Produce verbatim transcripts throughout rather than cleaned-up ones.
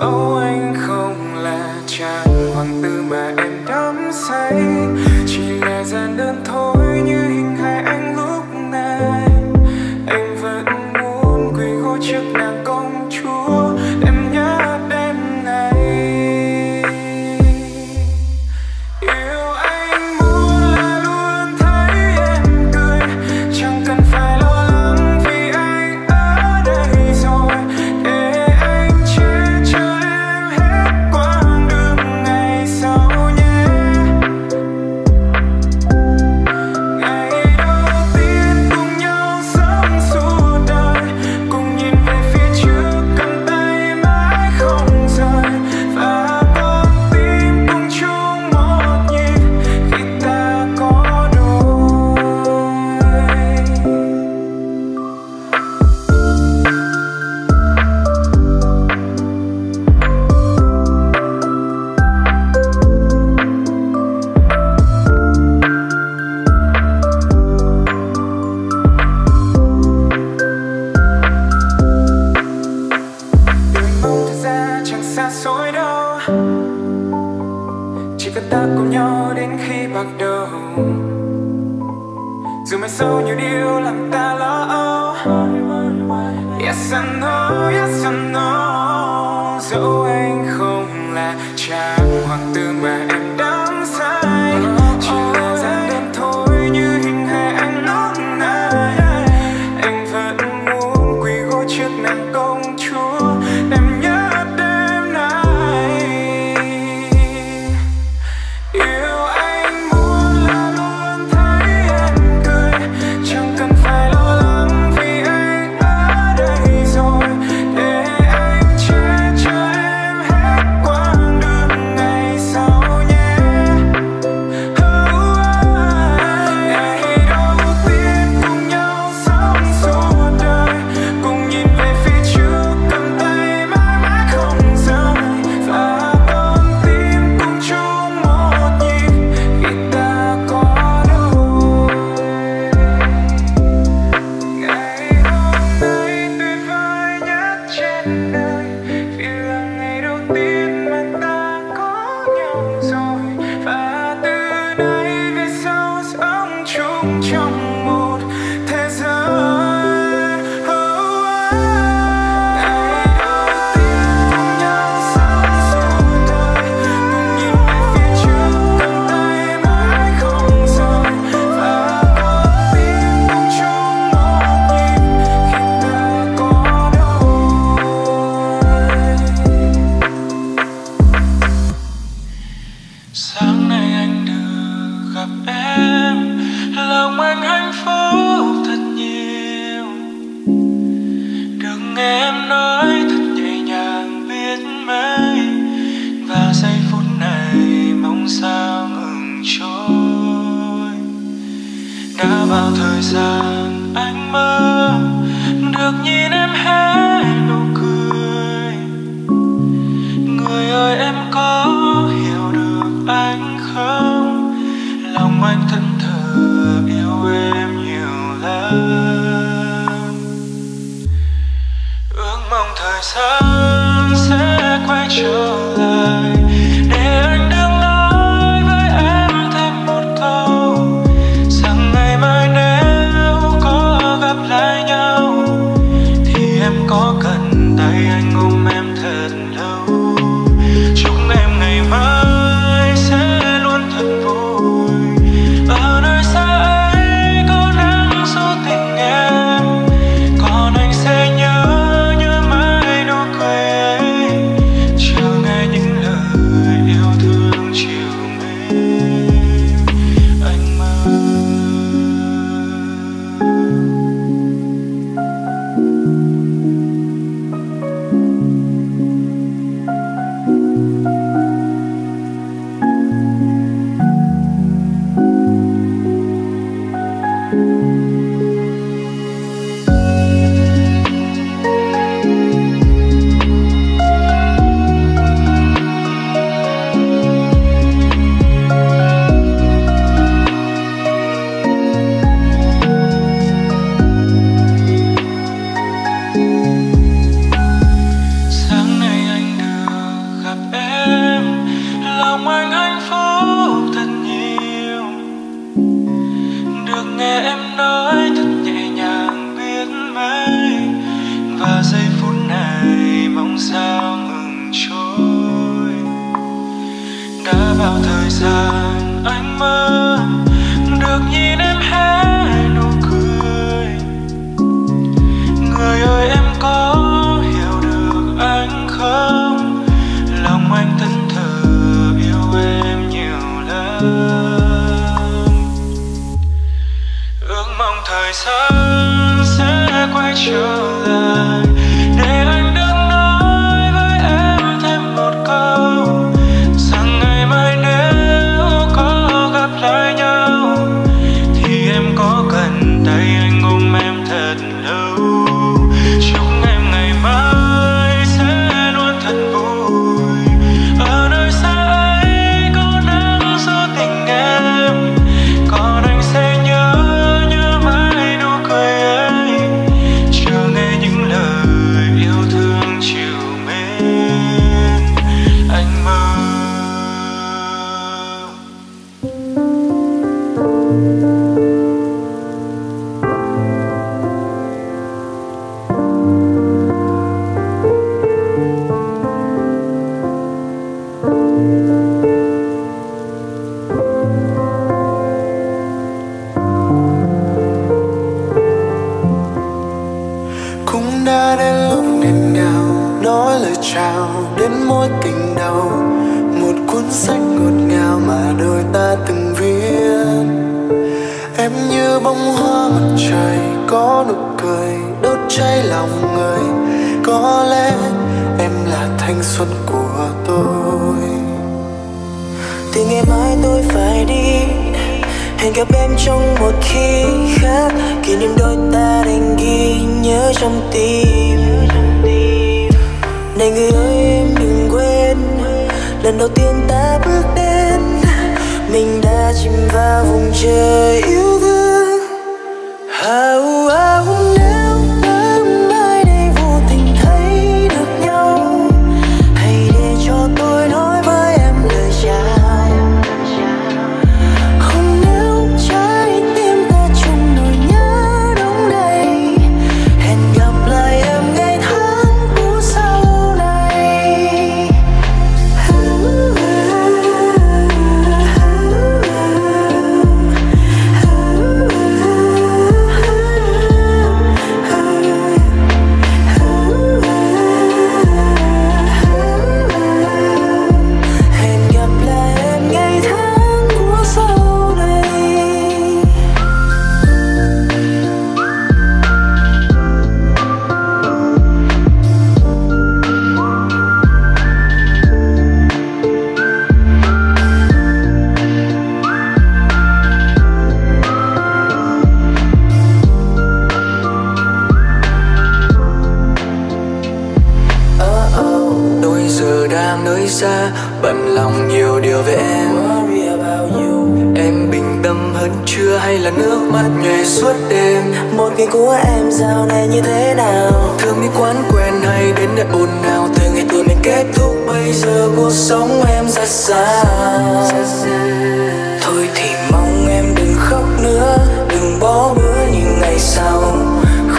dẫu anh không là chàng hoàng tử mà em đắm say, chỉ là gian đơn thôi như hình hài anh lúc này. Anh vẫn muốn quỳ gối trước nàng công chúa, em nhớ đêm này. Yêu anh muốn là luôn thấy em cười, chẳng cần phải lo lắng vì anh ở đây rồi. Để anh che chở em hết quãng đường ngày sau nhé. Ngày đầu tiên cùng nhau sống suốt đời, cùng nhìn về phía trước, cầm tay mãi không rời. Và con tim cùng chung một nhịp khi ta có đôi. Mong thật ra chẳng xa xôi đâu, chỉ cần ta cùng nhau đến khi bạc đầu. Dù mai sau nhiều điều làm ta lo âu, yes I know, yes I know. Dẫu anh không là chàng hoàng tử mà em đắm say, chỉ là gian đơn thôi như hình hài anh lúc này. Anh vẫn muốn quỳ gối trước nàng công chúa, em nhớ đêm nay. Yêu anh muốn là luôn thấy em cười, chẳng cần phải lo lắng vì anh ở đây rồi. Để anh che chở em hết quãng đường ngày sau nhé. Ngày đầu tiên cùng nhau sống suốt đời, cùng nhìn về phía trước, cầm tay mãi mãi không rời. Và con tim cùng chung một nhịp khi ta có đôi. Ngày hôm nay tuyệt vời nhất trên đời, vì là ngày đầu tiên mà ta có nhau rồi. Và từ nay về sau sống chung trong một thế giới. Oh, oh. Ngày đầu tiên cùng nhau sống suốt đời, cùng nhìn về phía trước, cầm tay mãi không rời. Và con tim cùng chung một nhịp khi ta có đôi. Sáng nay anh được gặp em, lòng anh hạnh phúc thật nhiều. Được nghe em nói thật nhẹ nhàng biết mấy, và giây phút này mong sao ngừng trôi. Đã bao thời gian anh mơ được nhìn em hé nụ cười. Người ơi em có hiểu được anh không? Lòng anh thân thờ yêu em nhiều lắm. Ước mong thời gian sẽ quay trở lại, để anh được nói với em thêm một câu, rằng ngày mai nếu có gặp lại nhau, thì em có cần tay anh ôm em thật lâu. Chúc em ngày mai sẽ luôn thật vui, ở nơi xa ấy có nắng gió tình em, còn anh sẽ nhớ nhớ mãi nụ cười dàng anh mơ được nhìn em hé nụ cười. Người ơi em có hiểu được anh không? Lòng anh thẫn thờ yêu em nhiều lắm. Ước mong thời gian sẽ quay trở lại để anh được nói với em thêm một câu rằng ngày mai nếu có gặp lại nhau thì em có cần tay anh ôm em thật lâu. Chúc em ngày mai sẽ luôn thật vui ở nơi xa ấy có nắng gió tình em, còn anh sẽ nhớ nhớ mãi nụ cười ấy, chờ nghe những lời yêu thương chiều mến anh mơ. Hãy subscribe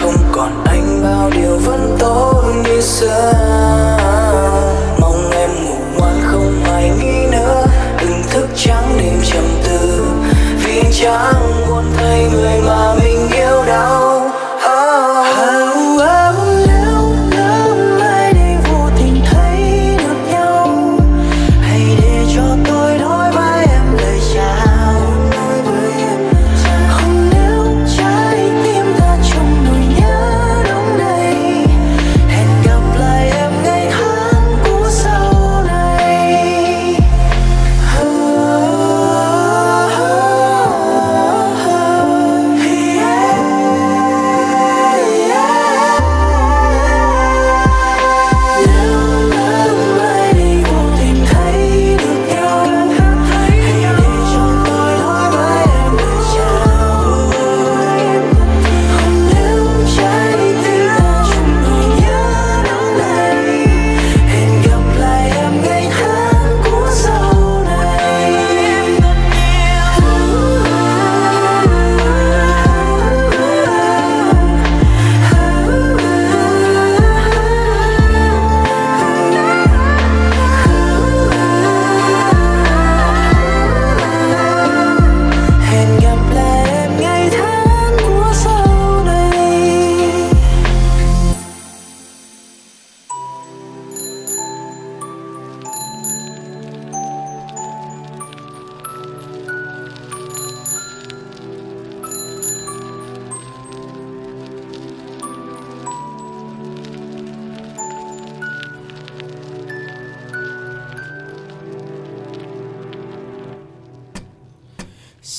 cho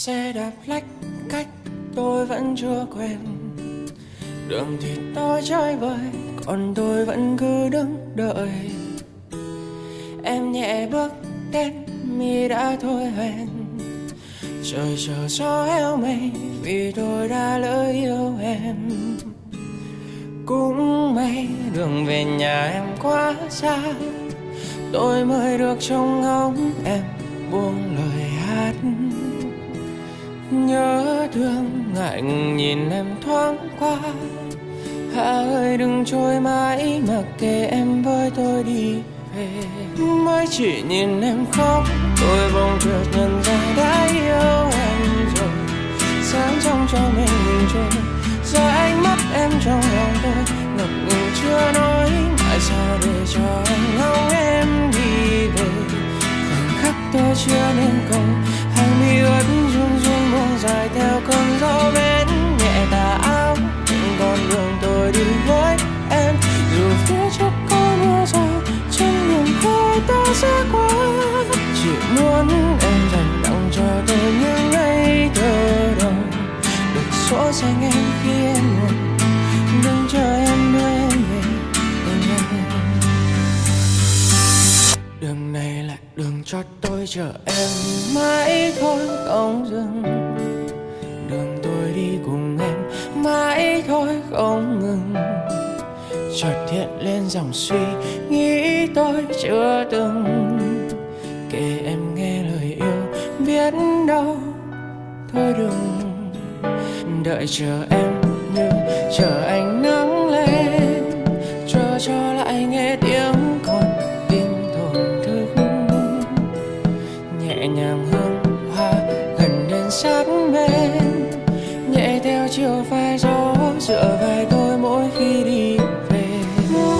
Xe đạp lách cách tôi vẫn chưa quen, đường thì tôi chơi vơi, còn tôi vẫn cứ đứng đợi. Em nhẹ bước đến mi đã thôi hoen, trời chờ gió héo mây vì tôi đã lỡ yêu em. Cũng may đường về nhà em quá xa, tôi mới được trông ngóng em buông lời hát. Nhớ thương ngại ngùng nhìn em thoáng qua, Hà ơi đừng trôi mãi mặc kệ em với tôi đi về. Mới chỉ nhìn em khóc, tôi bỗng chợt nhận ra đã yêu em rồi. Sáng trong cho mình nhìn trôi, giờ ánh mắt em trong lòng tôi ngập ngừng chưa nói. Tại sao để cho anh ngóng em đi về? Khoảnh khắc tôi chưa nên cầu, hàng mi ướt run run buông dài theo cơn gió bén nhẹ tà áo. Những con đường tôi đi với em, dù phía trước có mưa rào, trong niềm vui ta sẽ qua. Chỉ muốn em dành tặng cho tôi những ngày thơ đồng, được sổ danh em khi em buồn, đừng chờ em đưa em về. Đường này là đường cho tôi chờ em mãi thôi không dừng, đường tôi đi cùng em mãi thôi không ngừng. Chợt hiện lên dòng suy nghĩ tôi chưa từng, kể em nghe lời yêu biết đâu thôi đừng. Đợi chờ em như chờ ánh nắng lên, chờ cho lại nghe tiếng con tim thổn thức. Nhẹ nhàng hương hoa gần đến sát bên, nhẹ theo chiều vai gió dựa vai tôi mỗi khi đi về.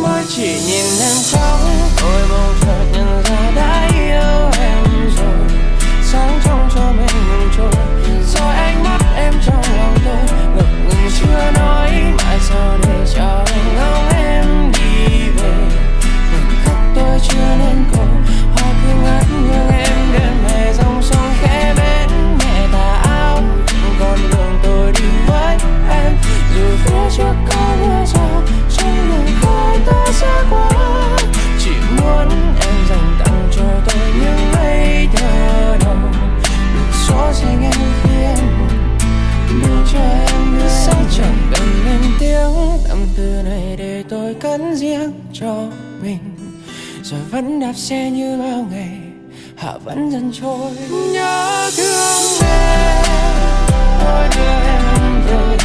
Mới chỉ nhìn em khóc, tôi bỗng chợt nhận ra đã yêu em rồi. Sáng trong cho mình ngừng trôi, rồi ánh mắt em trong lòng tôi ngập ngừng chưa nói. Mãi sao để cho anh ngóng em đi về? Khoảnh khắc tôi chưa nên cầu, hoa cứ ngát nhưng em đêm hè dòng sông khẽ bến nhẹ tà áo. Con đường tôi đi với em, dù phía trước có mưa rào, trong đường khói ta sẽ qua. Chỉ muốn em dành tặng cho tôi những ngày thơ đồng, được xóa danh em khi em đưa cho em đưa. Sẽ chẳng cần lên tiếng tâm tư này để tôi cắn riêng cho mình. Giờ vẫn đạp xe như bao ngày, hạ vẫn dần trôi. Nhớ thương em, tôi đưa em về.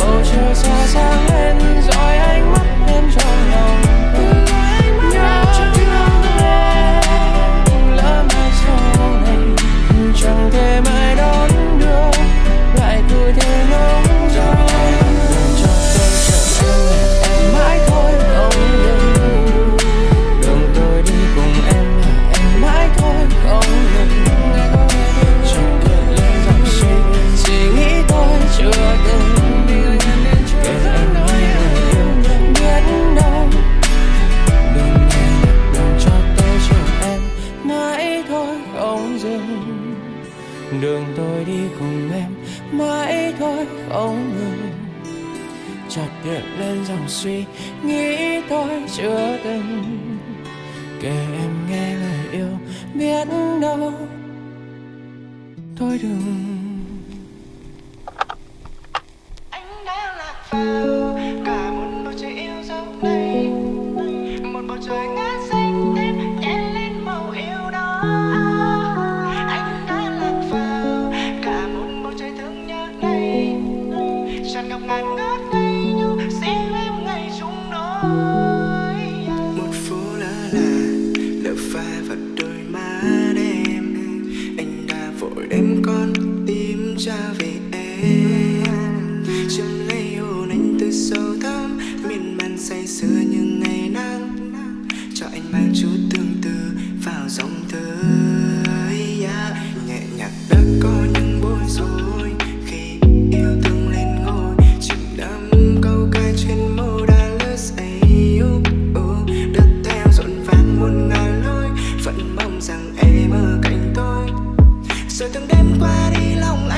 Bầu trời xa sáng lên, dõi ánh mắt em trong lòng. Nhớ thương em, lỡ mai sau này chẳng thể mãi đón được lại cứ thế nóng rồi. Cho tôi chờ em, em mãi thôi không dừng, đường tôi đi cùng em là em mãi thôi không dừng. Chẳng cần lên dòng suy suy nghĩ tôi chưa từng, kể em nói em biết đâu. Đường này đường cho tôi chờ em mãi thôi không dừng, đường tôi đi cùng em mãi thôi không ngừng. Chợt hiện lên dòng suy nghĩ tôi chưa từng, kể em nghe lời yêu biết đâu thôi đừng. Anh đã là pháo cả một bầu trời yêu dấu này, một bầu trời ngát xanh thêm nhẹ lên màu yêu đó. Anh đã lạc pháo cả một bầu trời thương nhớ này, tràn ngập ngàn ngát ngây như xin em ngày chung đôi. Một phố lơ là lỡ pha vào đôi má đêm, anh đã vội đem con tim ra về em. Chấm lấy hồn anh từ sâu thẳm miên man say sưa những ngày nắng, cho anh mang chút tương tư vào dòng thơ. Yeah. Nhẹ nhàng đã có những bối rối khi yêu thương lên ngôi, chìm đắm câu ca trên môi. Rồi từng đêm qua đi lòng anh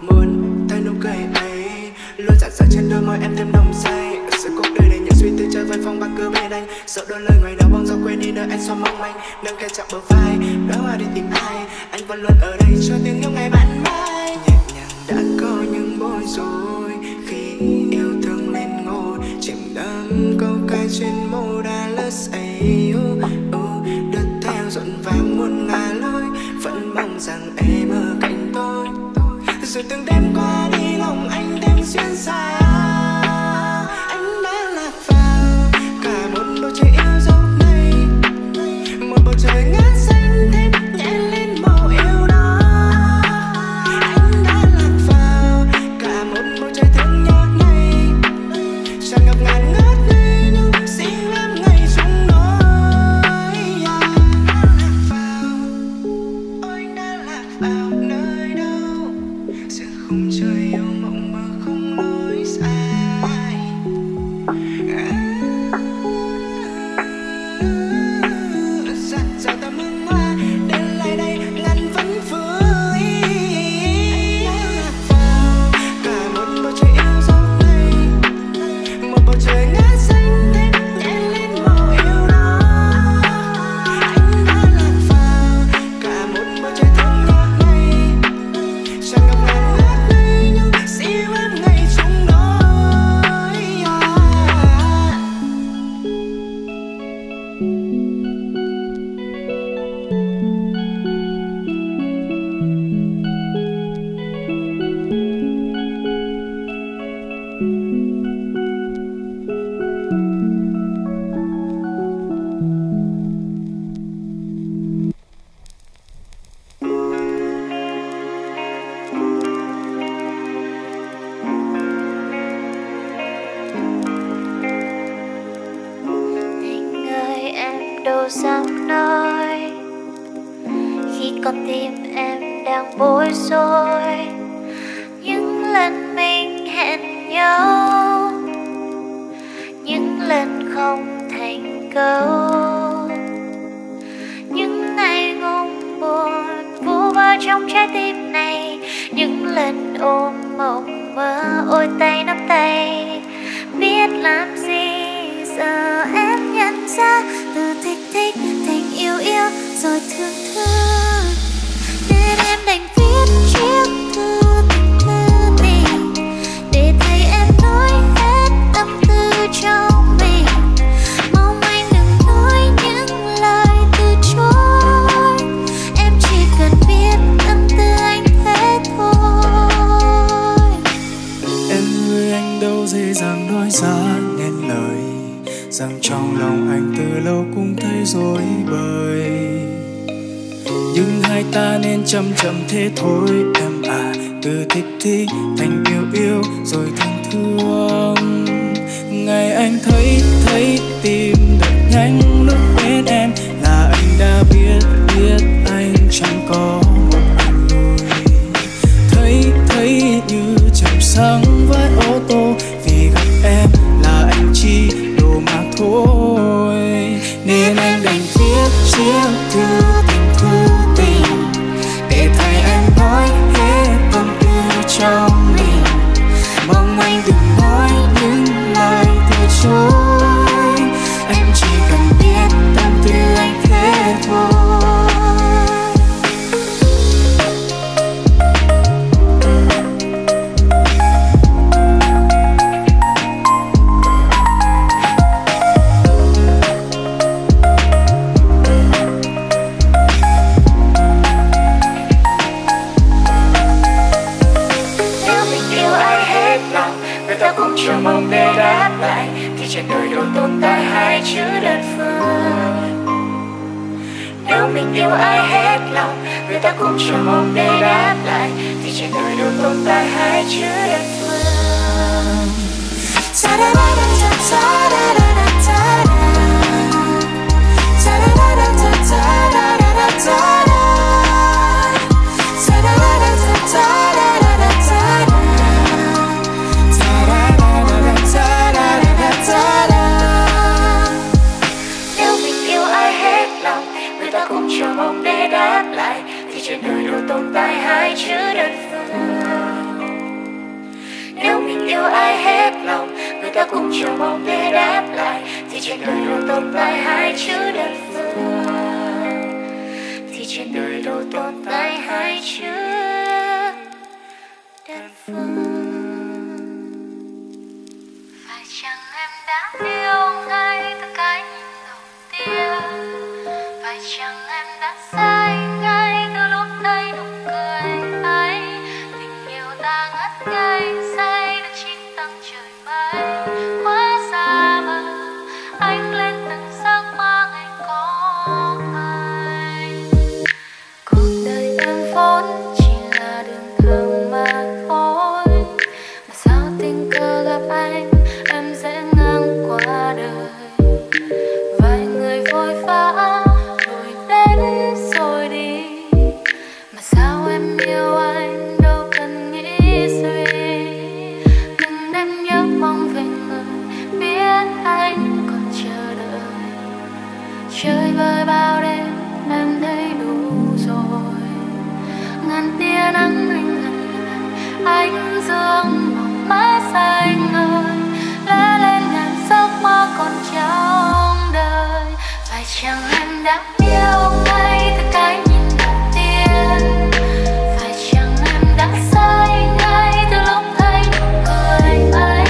Muốn tay nụ cười ấy luôn dạt dào trên đôi môi em thêm nồng say. Sự cuộc đời đầy những suy tư chơi với phong ba cứ mê đánh. Sợ đôi lời ngoài đó bóng gió quên đi nơi anh xóa mong manh. Nâng kề chạm bờ vai đói hoa đi tìm ai, anh vẫn luôn ở đây cho tiếng yêu ngày bạn mai. Nhẹ nhàng đã có những bối rối khi yêu thương lên ngôi chìm đắm câu ca trên mô đã lỡ say. Đứt theo rộn vàng muôn ngả lối vẫn mong rằng em ở cạnh tôi. Rồi từng đêm qua đi lòng anh đêm xuyên xa. Anh đã lạc vào cả một bầu trời yêu dấu này, một bầu trời ngát xanh thêm nhẹ lên màu yêu đó. Anh đã lạc vào cả một bầu trời thương nhót này, tràn ngập ngàn ngát ngây những xinh lắm ngày chúng nói. Anh đã lạc vào, anh đã lạc vào nơi đâu giữa khung trời yêu mộng mơ không lối sai. Dạt dào ta mừng hoa đến lại đây ngàn vẫn vui. Anh đã lạc vào cả một bầu trời yêu dấu này, một bầu trời ngát xanh thêm nhẹ lên màu yêu đó. Anh đã lạc vào cả một bầu trời thương ngọt này, tràn ngập ngàn ngát ngây những dịu êm ngày chúng đôi. Anh ơi em đâu dám nói khi con tim em đang bối rối. Những lần mình hẹn nhau, những lần không thành công, những ngày ngùng buồn vu vơ trong trái tim này, những lần ôm mộng mơ ôi tay nắm tay. Biết làm gì giờ em nhận ra từ thích thích thành yêu yêu rồi thương thương, nên em đành viết chiếc thư tình thư mình để thấy em nói hết tâm tư trong mình. Mong anh đừng nói những lời từ chối, em chỉ cần biết tâm tư anh thế thôi. Em ơi anh đâu dễ dàng nói ra nên lời rằng trong lòng anh từ lâu cũng thấy rối bời. Nhưng hai ta nên chậm chậm thế thôi em à, từ thích thích thành yêu yêu rồi thương thương. Ngày anh thấy thấy tim đập nhanh lúc bên em là anh đã biết biết anh chẳng có một anh nuôi. Thấy thấy như chạm sáng với ô tô vì gặp em là anh chỉ đồ mà thôi, nên anh đành viết chiếc thư tình thư tình để thay em nói hết tâm tư trong mình. Mong anh đừng nói những lời từ chối, em chỉ cần biết tâm tư anh thế thôi. Chờ mong để đáp lại thì trên đời đâu tồn tại hai chữ đơn phương. Nếu mình yêu ai hết lòng, người ta cũng chờ mong để đáp lại thì trên đời đâu tồn tại hai chữ đơn phương. Chờ mong để đáp lại thì trên đời đâu tồn tại hai chữ đơn phương. ta cũng chẳng mong để đáp lại, thì trên đời đâu tồn tại hai chữ đơn phương, thì trên đời đâu tồn tại hai chữ đơn phương. Phải chăng em đã yêu ngay từ cái nhìn đầu tiên? Phải chăng em đã sai ngay từ lúc thấy nụ cười ấy? Tình yêu ta ngất ngây say được chín tầng trời mây, quá xa mơ anh lên từng giấc mơ ngày có anh. Cuộc đời em vốn chỉ là đường thường mà thôi, mà sao tình cờ gặp anh em dễ ngang qua đời. Vài người vội vã chơi vơi bao đêm em thấy đủ rồi, ngàn tia nắng anh ngần ánh dương mỏng mát xanh ơi, lá lên ngàn giấc mơ còn trong đời. Phải chăng em đã yêu ngay từ cái nhìn đầu tiên? Phải chăng em đã say ngay từ lúc thấy nụ cười ấy?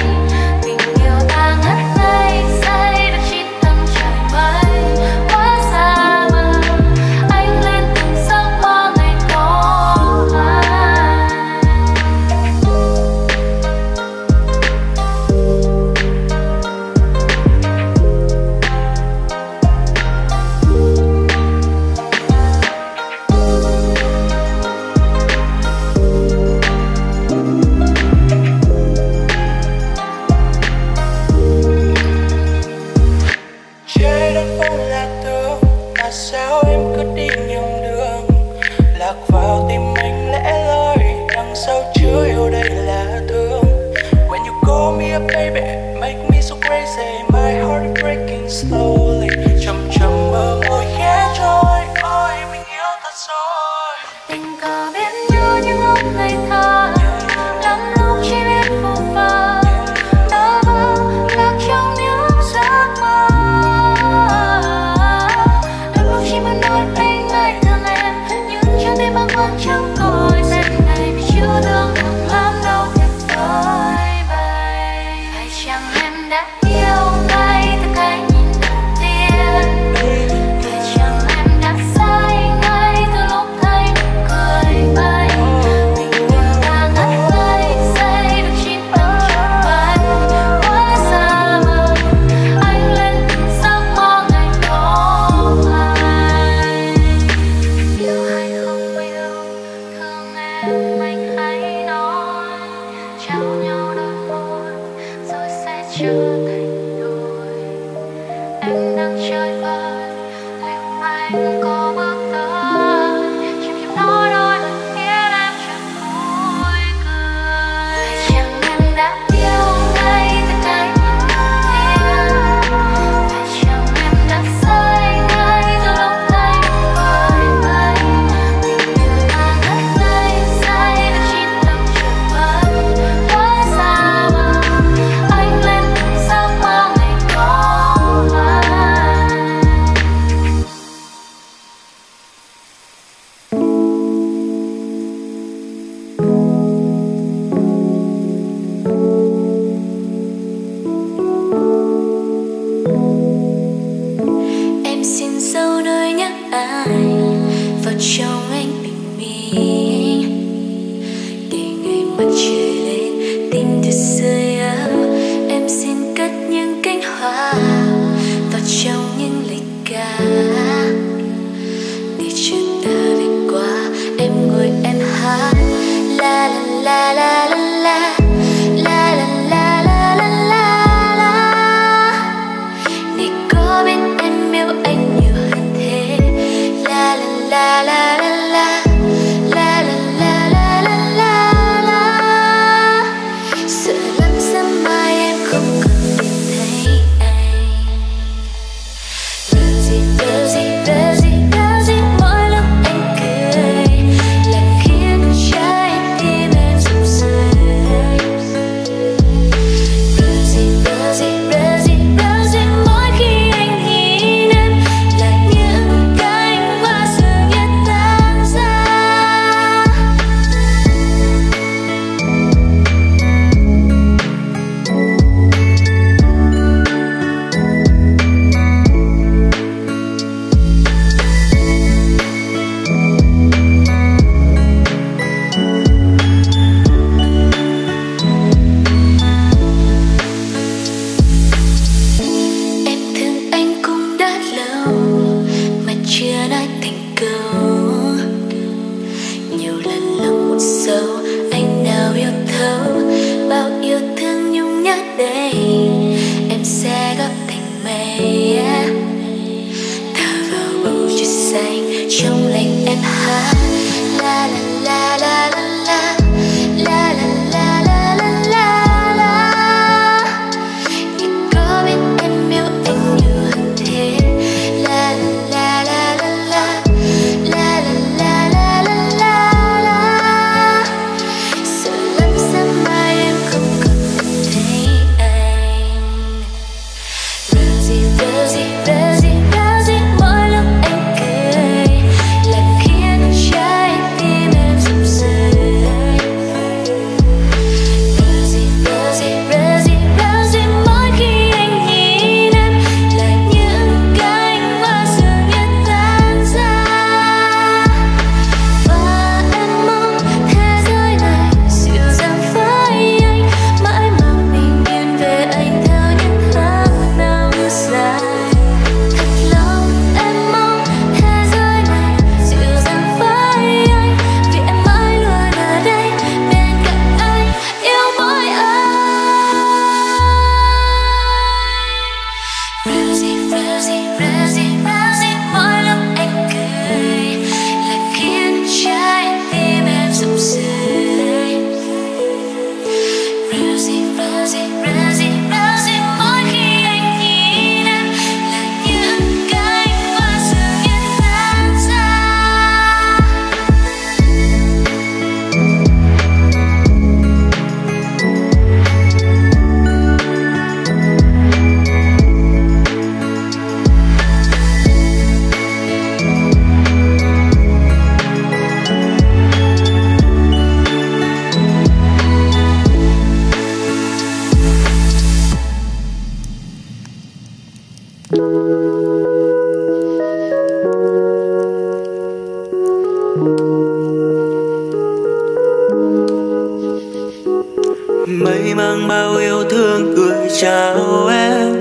mây mang bao yêu thương cười chào em,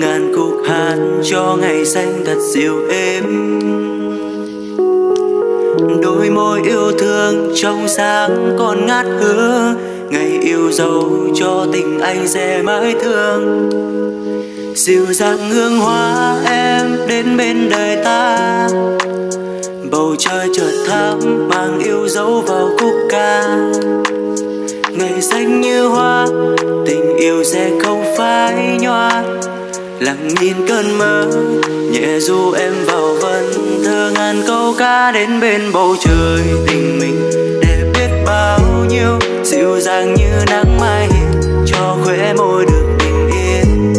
ngàn khúc hát cho ngày xanh thật dịu êm. Đôi môi yêu thương trong sáng còn ngát hứa, ngày yêu dấu cho tình anh sẽ mãi thương. Dịu dàng hương hoa em đến bên đời ta, bầu trời chợt thắm mang yêu dấu vào khúc ca. Ngày xanh như hoa, tình yêu sẽ không phai nhòa. Lặng nhìn cơn mơ, nhẹ du em vào vần thơ ngàn câu ca đến bên bầu trời. Tình mình đẹp biết bao nhiêu, dịu dàng như nắng mai hiền, cho khóe môi được bình yên.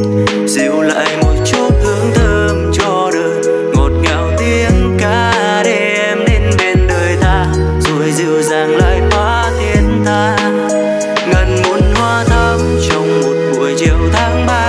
Dịu lại một chút hương thơm cho đời, ngọt ngào tiếng ca để em đến bên đời ta, rồi dịu dàng lại quá thiên tha. Ngần muôn hoa thắm trong một buổi chiều tháng ba.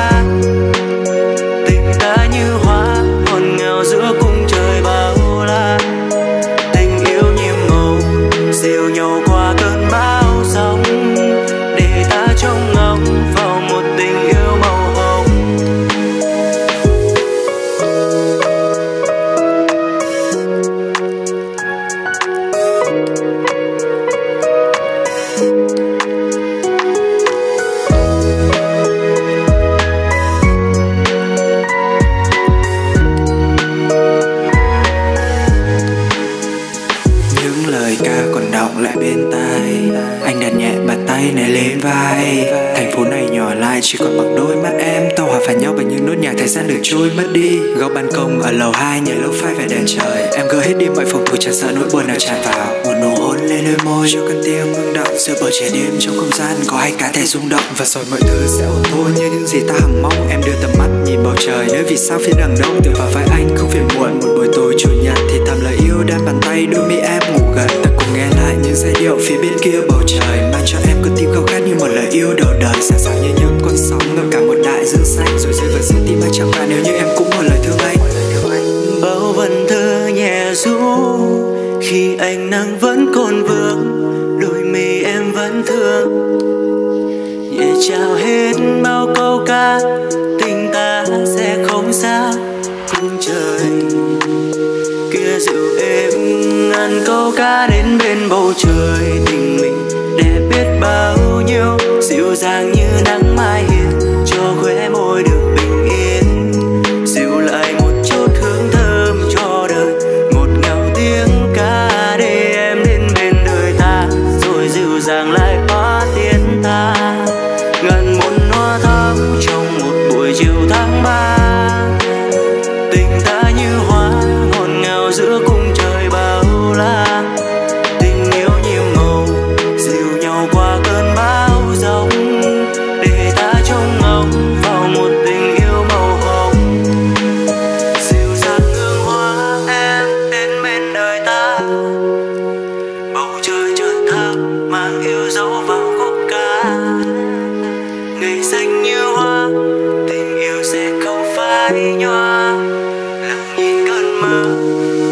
Chỉ còn bằng đôi mắt em, tàu hòa phản nhau bằng những nốt nhạc thời gian được trôi mất đi. Góc ban công ở lầu hai nhảy lỗ phai về đèn trời, em gỡ hết đi mọi phòng thủ chẳng sợ nỗi buồn nào tràn vào. Một nụ hôn lên đôi môi cho cơn tim ngưng động, giữa bầu trời đêm trong không gian có hai cá thể rung động. Và rồi mọi thứ sẽ ổn thôi như những gì ta hằng mong. Em đưa tầm mắt nhìn bầu trời nơi vì sao phía đằng đông, từ vào vai anh không phiền muộn. Một buổi tối chủ nhật thì thầm lời yêu đan bàn tay đôi mi em ngủ gần. Ta cùng nghe lại những giai điệu phía bên kia bầu trời, mang cho em cơn tim khao khát như một lời yêu đầu đời. Sáng sáng như những con sóng ngập cả một đại dương xanh, rồi rơi vào trái tim anh chẳng qua nếu như em cũng một lời thương anh. Bao vần thơ nhẹ ru khi ánh nắng vẫn còn vương, đôi mi em vẫn thương. Nhẹ trao hết bao câu ca, tình ta sẽ không xa. Cùng trời kia dịu êm ngàn câu ca đến bên bầu trời. Tình mình đẹp biết bao nhiêu, dịu dàng như nắng mai hiền, cho khóe môi được bình yên. Dịu lại một chút hương thơm cho đời, ngọt ngào tiếng ca để em đến bên đời ta, rồi dịu dàng lại hóa thiên tha. Ngàn muôn hoa thắm trong một buổi chiều tháng ba. Tình ta như hoa ngọt ngào giữa cung trời bao la. Tình yêu nhiệm màu dìu nhau qua cơn bão giông, để ta trông ngóng vào một tình yêu màu hồng. Dịu dàng hương hoa em đến bên đời ta, bầu trời chợt thắm mang yêu dấu vào khúc ca. Ngày xanh như hoa, tình yêu sẽ không phai nhòa. Lặng nhìn cơn mơ,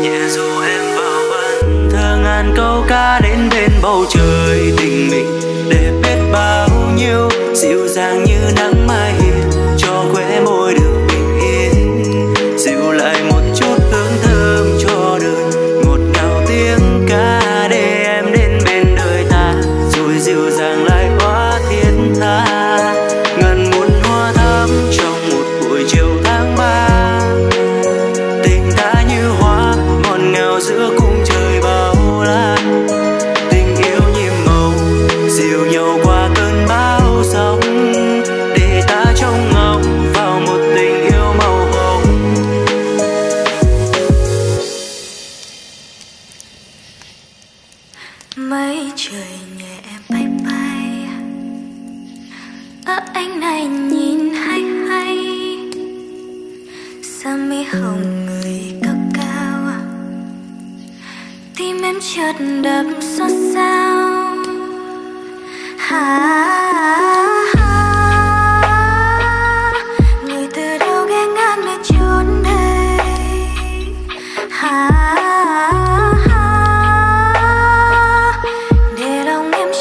nhẹ ru em vào vần thơ ngàn câu ca đến bên bầu trời. Tình mình đẹp biết bao nhiêu, dịu dàng như nắng mai hiền, cho khóe môi được bình yên. Dịu lại một chút hương thơm cho đời, ngọt ngào tiếng ca để em đến bên đời ta, rồi dịu dàng lại quá thiên tha.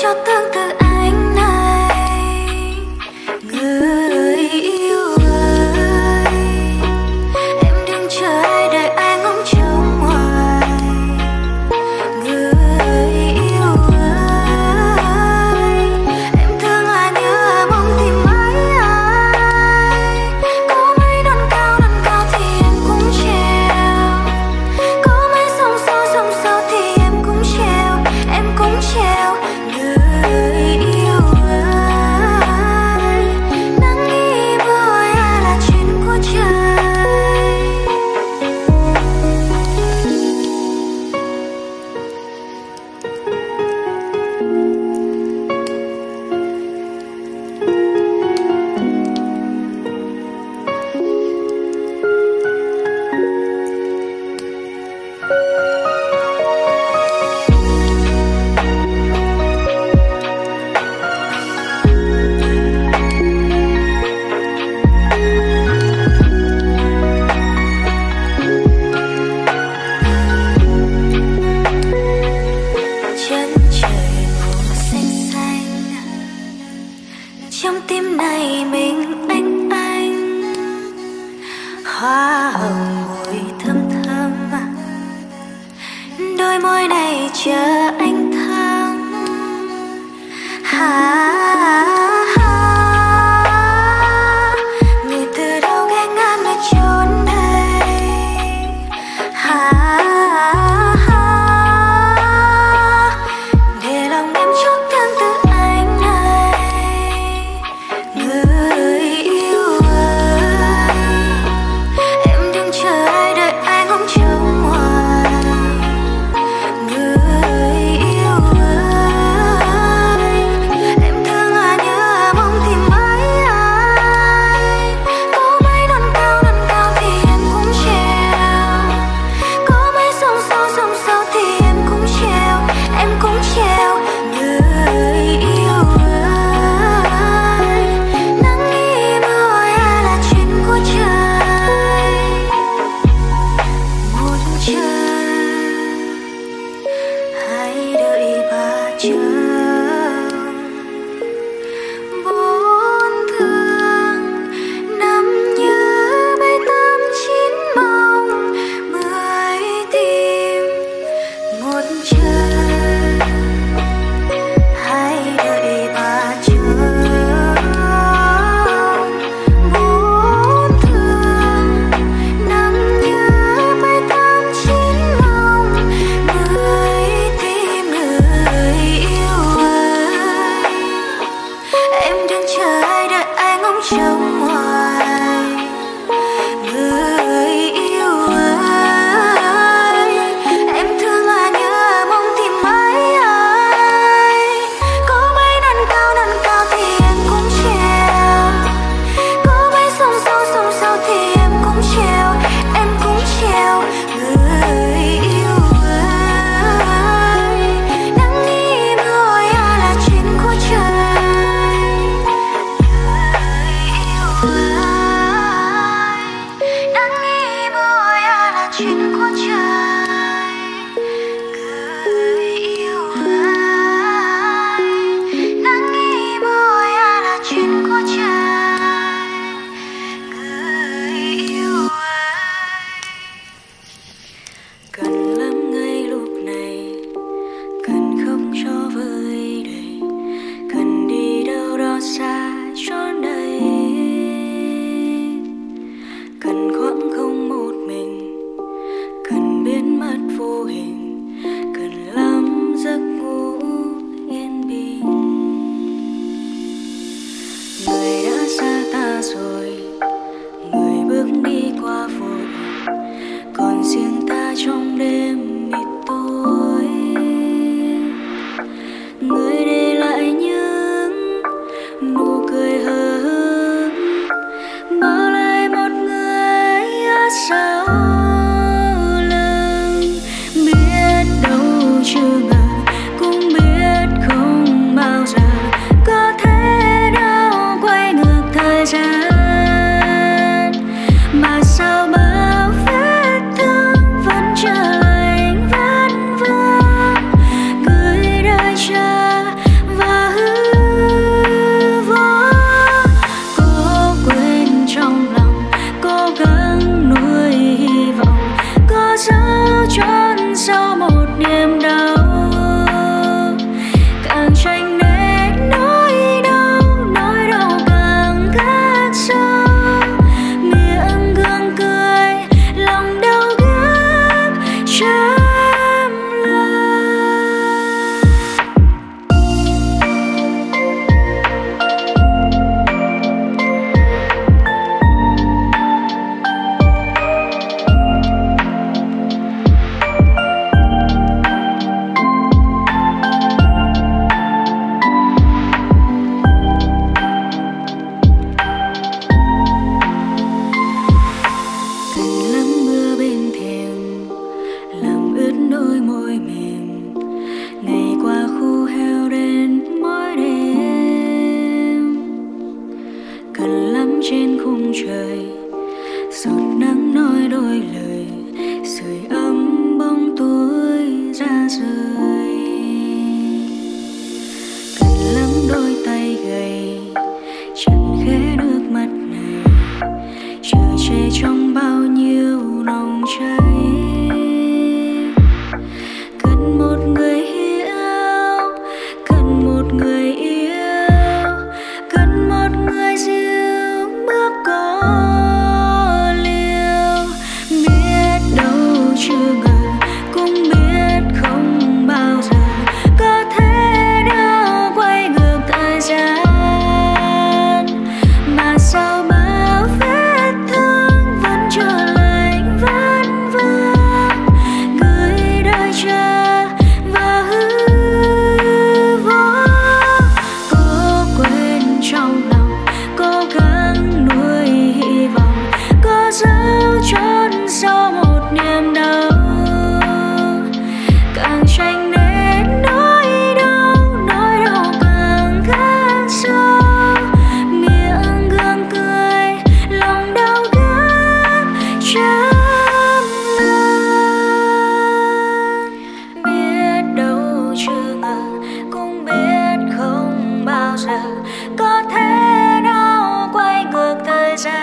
Cho tương tư anh này Trong tim này mình anh anh hoa hồng mùi thơm thơm, đôi môi này chờ anh thắm hà. Đôi tay gầy có thể nào quay ngược thời gian,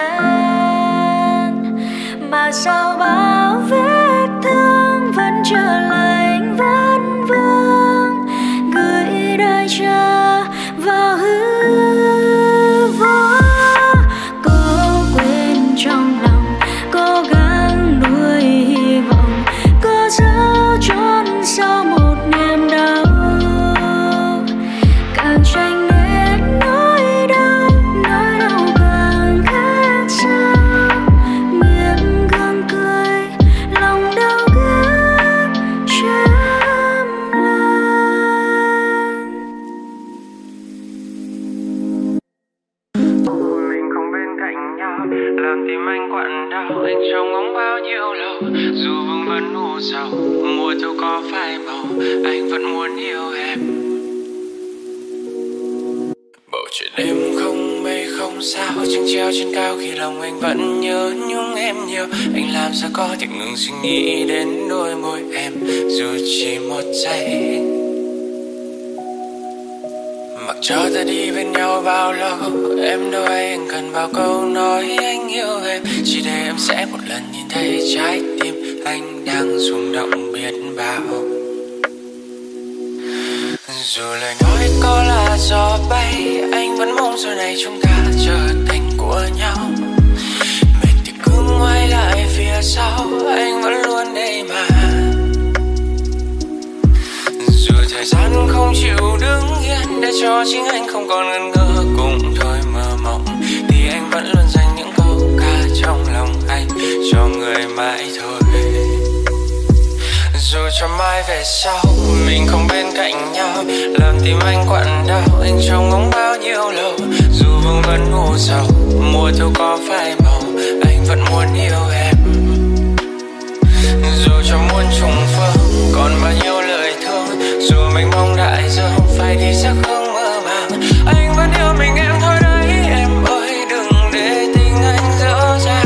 mà sao bao vết thương vẫn chưa lành vẫn vương, gửi đời chờ vào hư vô. Cố quên trong lòng, cố gắng nuôi hy vọng, cố giấu trốn sau một niềm đau, càng tranh làm tim anh quặn đau. Anh trông ngóng bao nhiêu lâu, dù vương vấn u sầu, mùa thu có phai màu, anh vẫn muốn yêu em. Bầu trời đêm không mây không sao, trăng treo trên cao khi lòng anh vẫn nhớ nhung em nhiều. Anh làm sao có thể ngừng suy nghĩ đến đôi môi em, dù chỉ một giây. Mặc cho ta đi bên nhau bao lâu, em đâu hay anh cần bao câu nói anh yêu em, chỉ để em sẽ một lần nhìn thấy trái tim anh đang rung động biết bao. Dù lời nói có là gió bay, anh vẫn mong giờ này chúng ta trở thành của nhau. Mệt thì cứ ngoái lại phía sau, anh vẫn luôn đây mà. Dù thời gian không chịu đứng yên để cho chính anh không còn ngần ngơ cùng thôi mơ mộng, thì anh vẫn luôn dành những câu ca trong lòng anh cho người mãi thôi. Dù cho mai về sau mình không bên cạnh nhau, làm tim anh quặn đau. Anh trông ngóng bao nhiêu lâu, dù vương vấn u sầu, mùa thu có phai màu, anh vẫn muốn yêu em. Dù cho muôn trùng phương còn bao nhiêu lời thương, dù mình mong đại dương phải đi xa không mơ màng, anh vẫn yêu mình em thôi đấy em ơi, đừng để tình anh dở dang.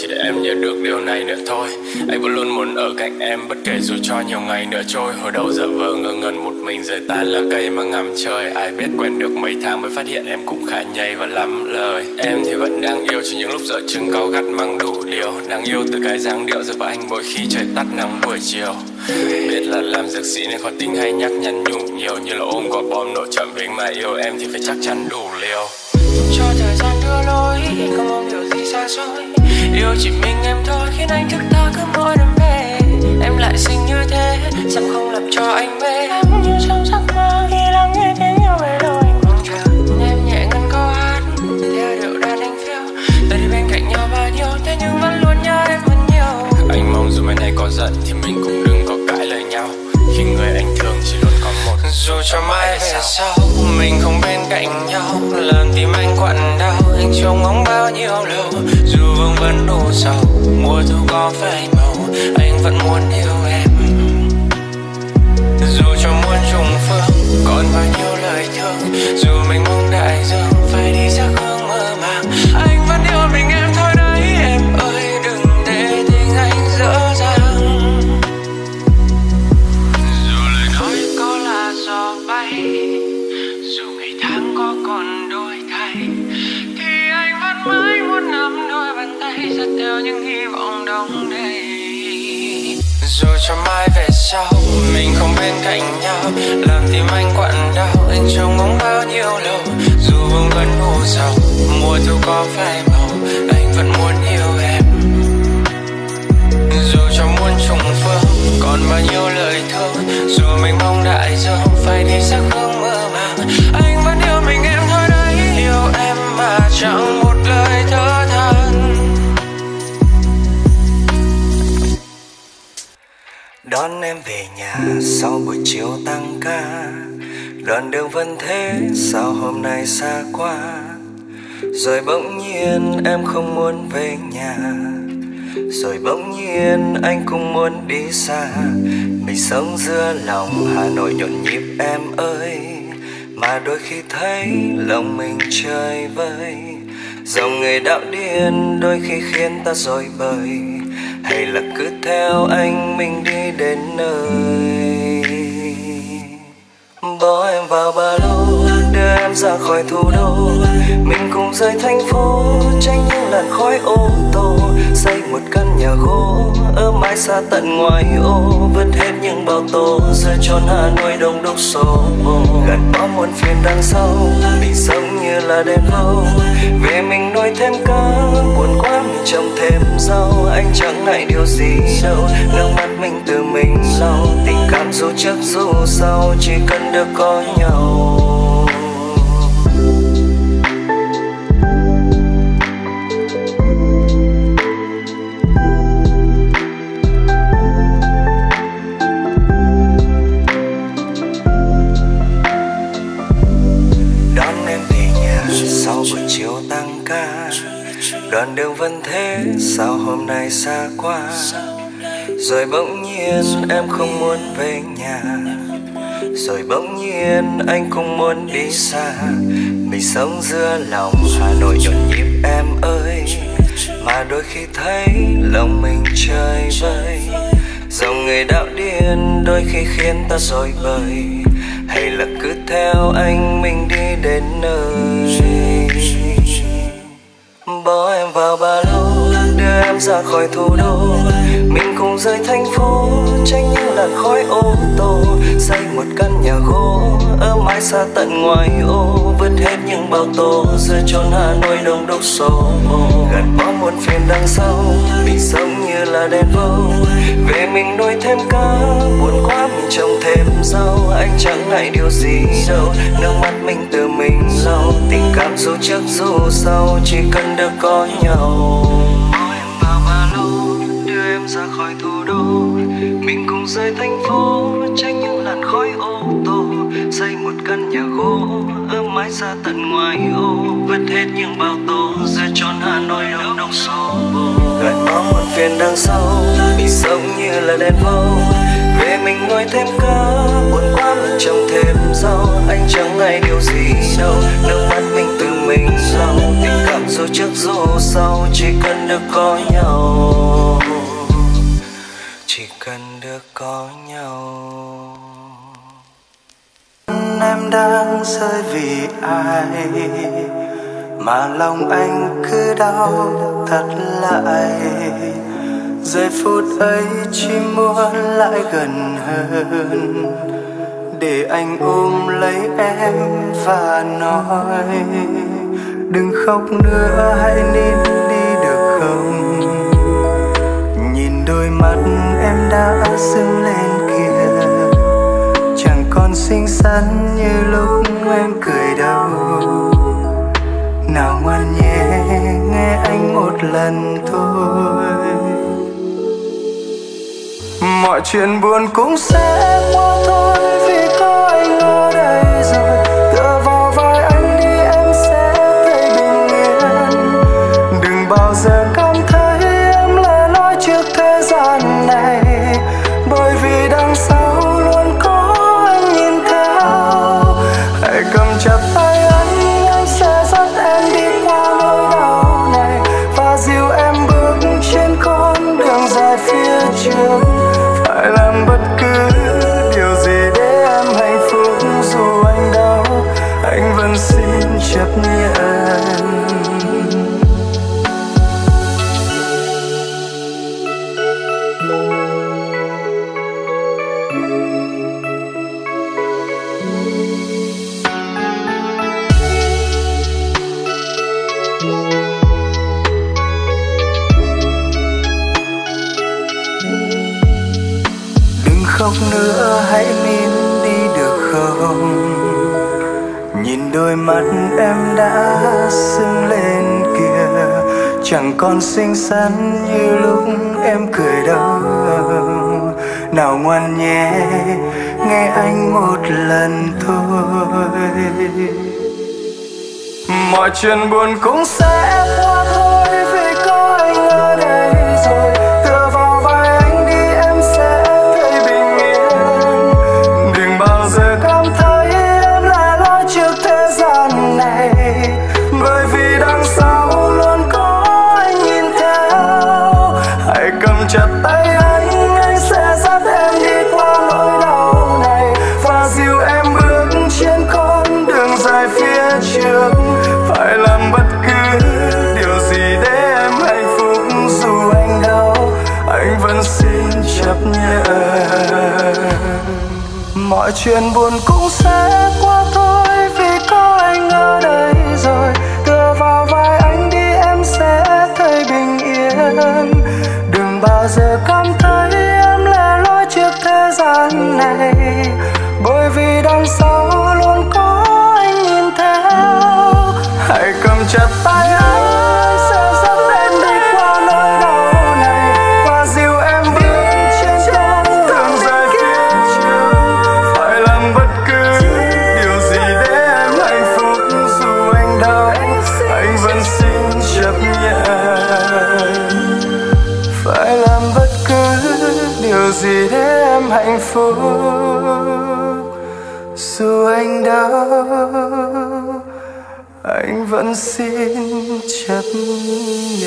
Chỉ để em nhớ được điều này nữa thôi. Anh vẫn luôn muốn ở cạnh em, bất kể dù cho nhiều ngày nữa trôi. Hồi đầu giờ vờ ngơ ngẩn một mình rời ta là cây mà ngắm trời. Ai biết quen được mấy tháng mới phát hiện em cũng khá nhây và lắm lời. Em thì vẫn đang yêu, chỉ những lúc dở chừng cáu gắt mang đủ điều. Đáng yêu từ cái dáng điệu rồi và anh mỗi khi trời tắt nắng buổi chiều. Biết là làm dược sĩ nên khó tính hay nhắc nhắn nhủ nhiều, như là ôm quả bom nổ chậm vĩnh. Mà yêu em thì phải chắc chắn đủ liều, cho thời gian đưa lối, không mong điều gì xa xôi. Yêu chỉ mình em thôi khiến anh thức tha cứ mỗi đêm về. Em lại xinh như thế, sao không làm cho anh mê. Em như trong giấc mơ khi lắng nghe tiếng yêu về đâu anh không chờ. Em nhẹ ngân câu hát theo điệu đàn anh phiêu. Ta đi bên cạnh nhau bao nhiêu, thế nhưng vẫn luôn nhớ em vẫn nhiều. Anh mong dù mai này có giận thì mình cũng đừng có cãi lời nhau, khi người anh thương chỉ luôn có một. Dù cho mai về sau mình không bên cạnh nhau, làm tim anh quặn đau. Anh trông ngóng bao nhiêu lâu, dù vương vấn u sầu, mùa thu có phai màu, anh vẫn muốn yêu em. Dù cho muôn trùng phương còn bao nhiêu lời thương, dù mình mong đại dương phải đi xa khương mơ màng, anh vẫn yêu mình em thôi đấy em ơi, đừng để tình anh dở dang. Dù lời nói có là gió bay, dù ngày tháng có còn đôi thay, thì anh vẫn mãi muốn nắm đôi bàn tay dắt theo những hy vọng đông đầy. Dù cho mai về sau mình không bên cạnh nhau, làm tim anh quặn đau. Anh trông ngóng bao nhiêu lâu, dù vương vấn u sầu, mùa thu có phai màu, anh vẫn muốn yêu em. Dù cho muôn trùng phương còn bao nhiêu lời thương, dù mình mong đại dương phải đi xa không mơ màng, anh vẫn yêu mình em thôi đấy. Yêu em mà chẳng một lời thở than. Đón em về nhà sau buổi chiều tăng ca, đoạn đường vẫn thế, sao hôm nay xa quá. Rồi bỗng nhiên em không muốn về nhà, rồi bỗng nhiên anh cũng muốn đi xa. Mình sống giữa lòng Hà Nội nhộn nhịp em ơi, mà đôi khi thấy lòng mình chơi vơi. Dòng người đạo điên đôi khi khiến ta rối bời, hay là cứ theo anh mình đi đến nơi. Bỏ em vào ba lô, đưa em ra khỏi thủ đô, mình cùng rời thành phố, tránh những làn khói ô tô. Xây một căn nhà gỗ ở mãi xa tận ngoài ô, vứt hết những bao tố rơi trốn Hà Nội đông đúc xô bồ. Gắn bó muôn phiền đằng sau, mình sống như là đèn lâu. Về mình nuôi thêm cá, buồn quá mình trồng thêm rau. Anh chẳng ngại điều gì đâu, nước mắt mình tự mình lau. Tình cảm dù trước dù sau, chỉ cần được có nhau. Đoạn đường vẫn thế, sao hôm nay xa quá. Rồi bỗng nhiên em không muốn về nhà, rồi bỗng nhiên anh cũng muốn đi xa. Mình sống giữa lòng Hà Nội nhộn nhịp em ơi, mà đôi khi thấy lòng mình chơi vơi. Dòng người đạo điên đôi khi khiến ta rối bời, hay là cứ theo anh mình đi đến nơi. Bỏ em vào ba lô, đưa em ra khỏi thủ đô, mình cùng rời thành phố, tránh những làn khói ô tô. Xây một căn nhà gỗ ở mãi xa tận ngoài ô, vứt hết những bao tố rơi trốn Hà Nội đông đúc xô bồ. Gạt bỏ muôn phiền đằng sau, mình sống như là đèn vâu. Về mình nuôi thêm cá, buồn quá mình trồng thêm rau. Anh chẳng ngại điều gì đâu, nước mắt mình tự mình lau. Tình cảm dù trước dù sau, chỉ cần được có nhau. Bỏ em vào ba lô, đưa em ra khỏi thủ đô, mình cùng rời thành phố, tránh những làn khói ô tô. Xây một căn nhà gỗ ở mãi xa tận ngoài ô, vứt hết những bao tố rơi trốn Hà Nội đông đúc xô bồ. Gạt bỏ muôn phiền đằng sau, mình sống như là đèn vâu. Về mình nuôi thêm cá, buồn quá mình trồng thêm rau. Anh chẳng ngại điều gì đâu, nước mắt mình tự mình lau. Tình cảm dù trước dù sau, chỉ cần được có nhau, chỉ cần được có nhau. Em đang rơi vì ai mà lòng anh cứ đau thắt lại. Giây phút ấy chỉ muốn lại gần hơn, để anh ôm lấy em và nói: đừng khóc nữa, hãy nín đi được không? Nhìn đôi mắt em đã sưng lên kia, chẳng còn xinh xắn như lúc em cười đâu. Nào ngoan nhé, nghe anh một lần thôi. Mọi chuyện buồn cũng sẽ qua thôi, vì có anh ở đây rồi. Tựa vào vai anh đi, em sẽ thấy bình yên. Đừng bao giờ cảm thấy em là lối trước thế gian này, bởi vì đằng sau luôn có anh nhìn theo. Hãy cầm chặt tay anh, anh sẽ dắt em đi qua nỗi đau này, và dìu em bước trên con đường dài phía trước. Làm bất cứ điều gì để em hạnh phúc, dù anh đau anh vẫn xin chấp nhận. Nữa hãy nín đi được không? Nhìn đôi mắt em đã sưng lên kia, chẳng còn xinh xắn như lúc em cười đâu. Nào ngoan nhé, nghe anh một lần thôi. Mọi chuyện buồn cũng sẽ qua thôi vì có anh ở đây rồi. Tựa vào vai anh đi em sẽ thấy bình yên. Đừng bao giờ cảm thấy em là lối trước thế gian này, bởi vì đằng sau luôn có anh nhìn theo. Hãy cầm chặt tay anh, anh sẽ dắt em đi qua nỗi đau này và dìu em bước trên con đường dài phía trước. Phải làm bất cứ điều gì để em hạnh phúc, dù anh đau anh vẫn xin chấp nhận. Mọi chuyện buồn cũng sẽ qua thôi vì có anh ở đây rồi. Tựa vào vai anh đi em sẽ thấy bình yên. Đừng bao giờ cảm thấy em lẻ loi trước thế gian này, bởi vì đằng sau luôn có anh nhìn theo. Hãy cầm chặt tay anh, anh sẽ dắt em đi qua nỗi đau này và dìu em bước trên con đường dài phía trước. Phải làm bất cứ điều gì để em hạnh phúc, dù anh đau anh vẫn xin chấp nhận. Phải làm bất cứ điều gì để em hạnh phúc, dù anh đau anh vẫn xin chấp nhận.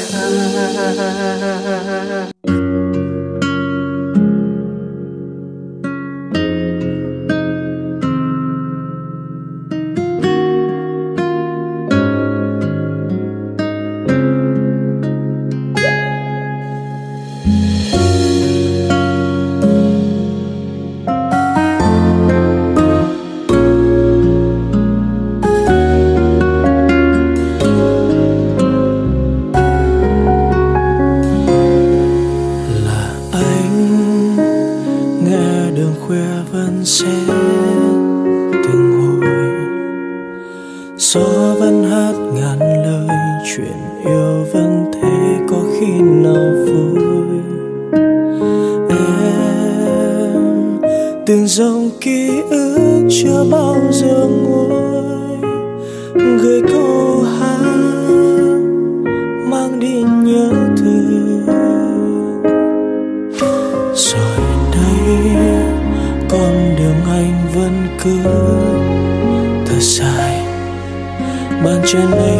Trên ấy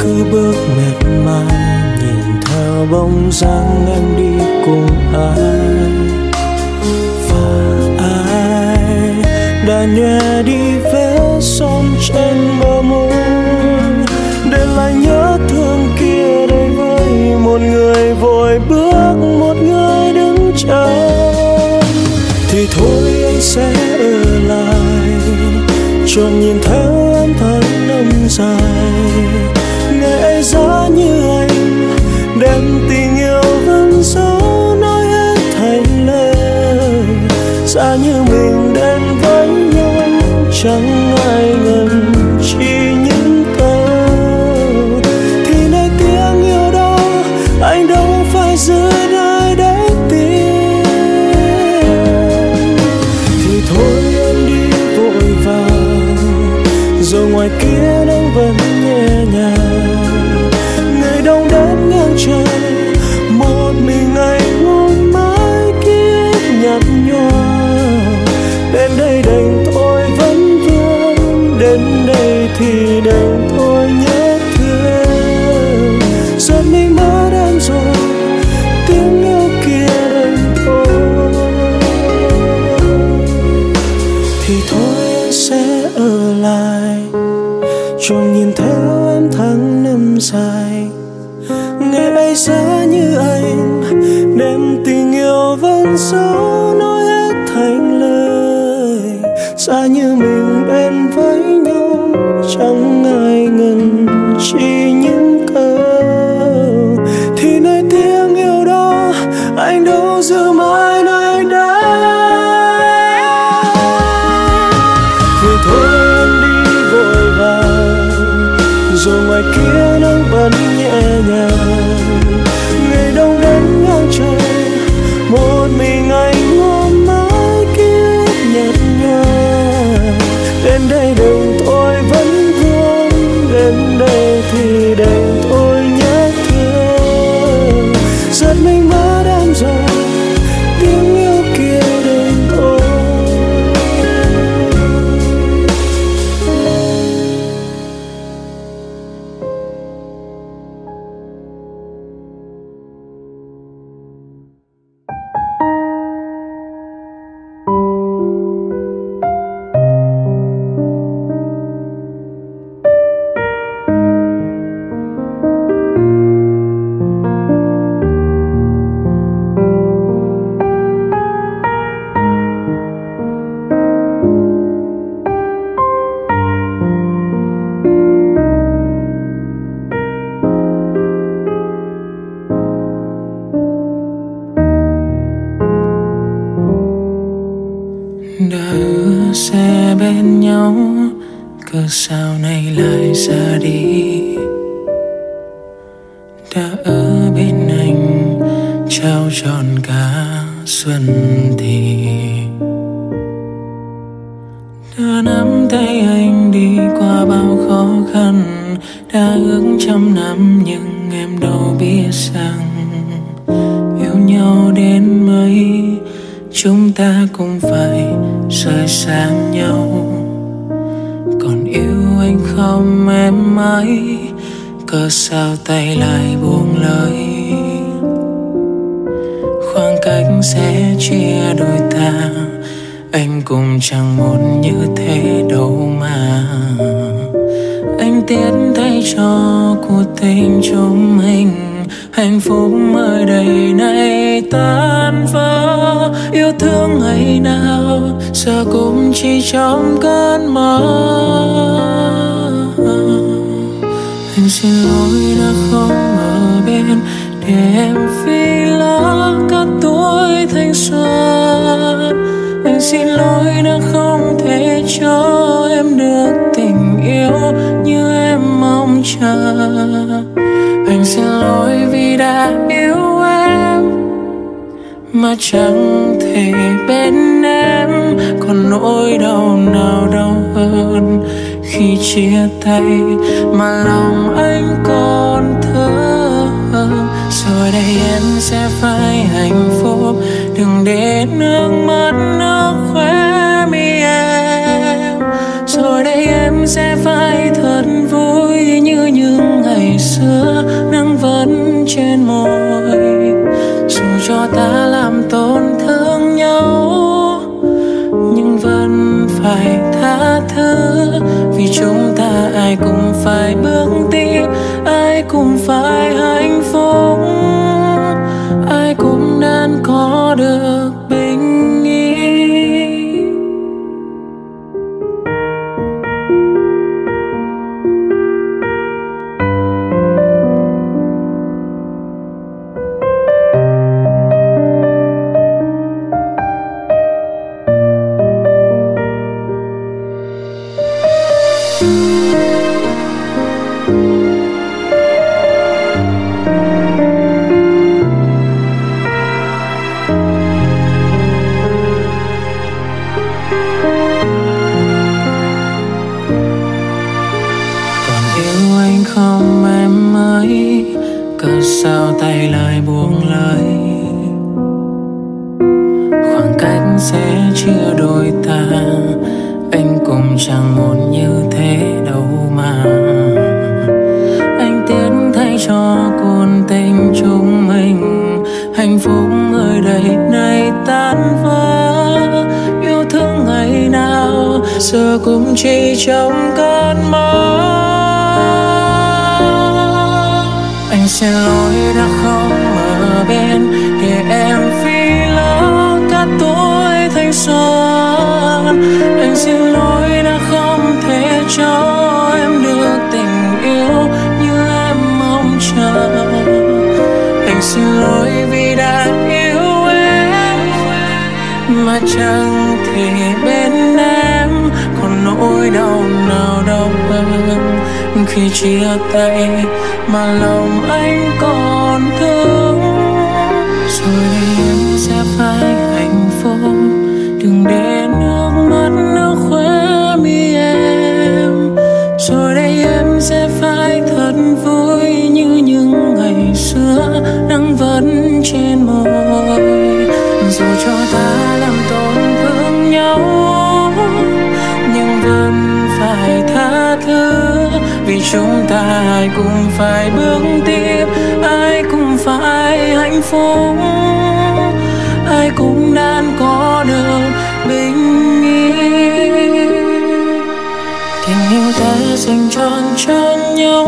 cứ bước miệt mài nhìn thấy theo bóng dáng em đi cùng ai, và ai đã nhòe đi vết sóng trên bờ môi, để lại nhớ thương kia đây với một người vội bước, một người đứng chờ. Thì thôi anh sẽ ở lại, cho nhìn theo em tháng năm dài, ngày giá như anh đem tình yêu vẫn giấu nói hết thành lời. Giá như mình đến với nhau anh chẳng ai ngần chi những câu, thì nơi tiếng yêu đó anh đâu phải giữ nơi để tìm. Thì thôi em đi vội vàng, rồi ngoài kia nắng vẫn nhẹ nhàng, người đông đến ngang trời, một mình anh ngồi mãi kiếp nhạt nhòa. Đến đây đành thôi vẫn vương, đến đây thì đành thôi nhớ thương. Giờ mình mất em rồi, tiếng yêu kia đành thôi. Thì thôi sẽ ở lại, trông nhìn theo em tháng năm dài, ngày ấy sẽ như anh đem tình yêu vẫn giấu nói hết thành lời. Giá như mình bên với nhau chẳng ai ngần chi những câu, thì nơi tiếng yêu đó anh đâu giữ mãi nơi đây. Thì thôi em đi vội vàng, rồi ngoài kia nắng vẫn nhẹ nhàng, người đông đến ngang trời, một mình anh ôm mãi kiếp nhạt nhòa. Đến đây đành thôi vẫn vương, đến đây thì đành thôi nhớ thương. Giật mình mất em rồi, tiếng yêu kia đành thôi. Sẽ phải thật vui như những ngày xưa nắng vẫn dính trên môi, dù cho ta làm tổn thương nhau nhưng vẫn phải tha thứ, vì chúng ta ai cũng phải bước đi, ai cũng phải hạnh phúc, ai cũng nên có được bình yên. Sao tay lại buông lời, khoảng cách sẽ chia đôi ta, anh cũng chẳng muốn như thế đâu mà. Anh tiến thay cho cuộc tình chúng mình, hạnh phúc người đời này tan vỡ, yêu thương ngày nào giờ cũng chỉ trong cơn mơ. Anh xin lỗi đã không ở bên để em phi lỡ cả tuổi thanh xuân. Anh xin lỗi đã không thể cho em được tình yêu như em mong chờ. Anh xin lỗi vì đã yêu em mà chẳng thể bên em còn nỗi đau nào đâu hơn khi chia tay mà lòng anh còn thương. Rồi đây em sẽ phải hạnh phúc, đừng để nước mắt nó khóa mi em. Rồi đây em sẽ phải thật vui như những ngày xưa, nắng vẫn trên môi, dù cho ta làm tổn thương nhau nhưng vẫn phải tha thứ, vì chúng ta ai cũng phải bước tiếp, ai cũng phải hạnh phúc, ai cũng đang có được bình yên. Tình yêu ta dành trọn cho nhau,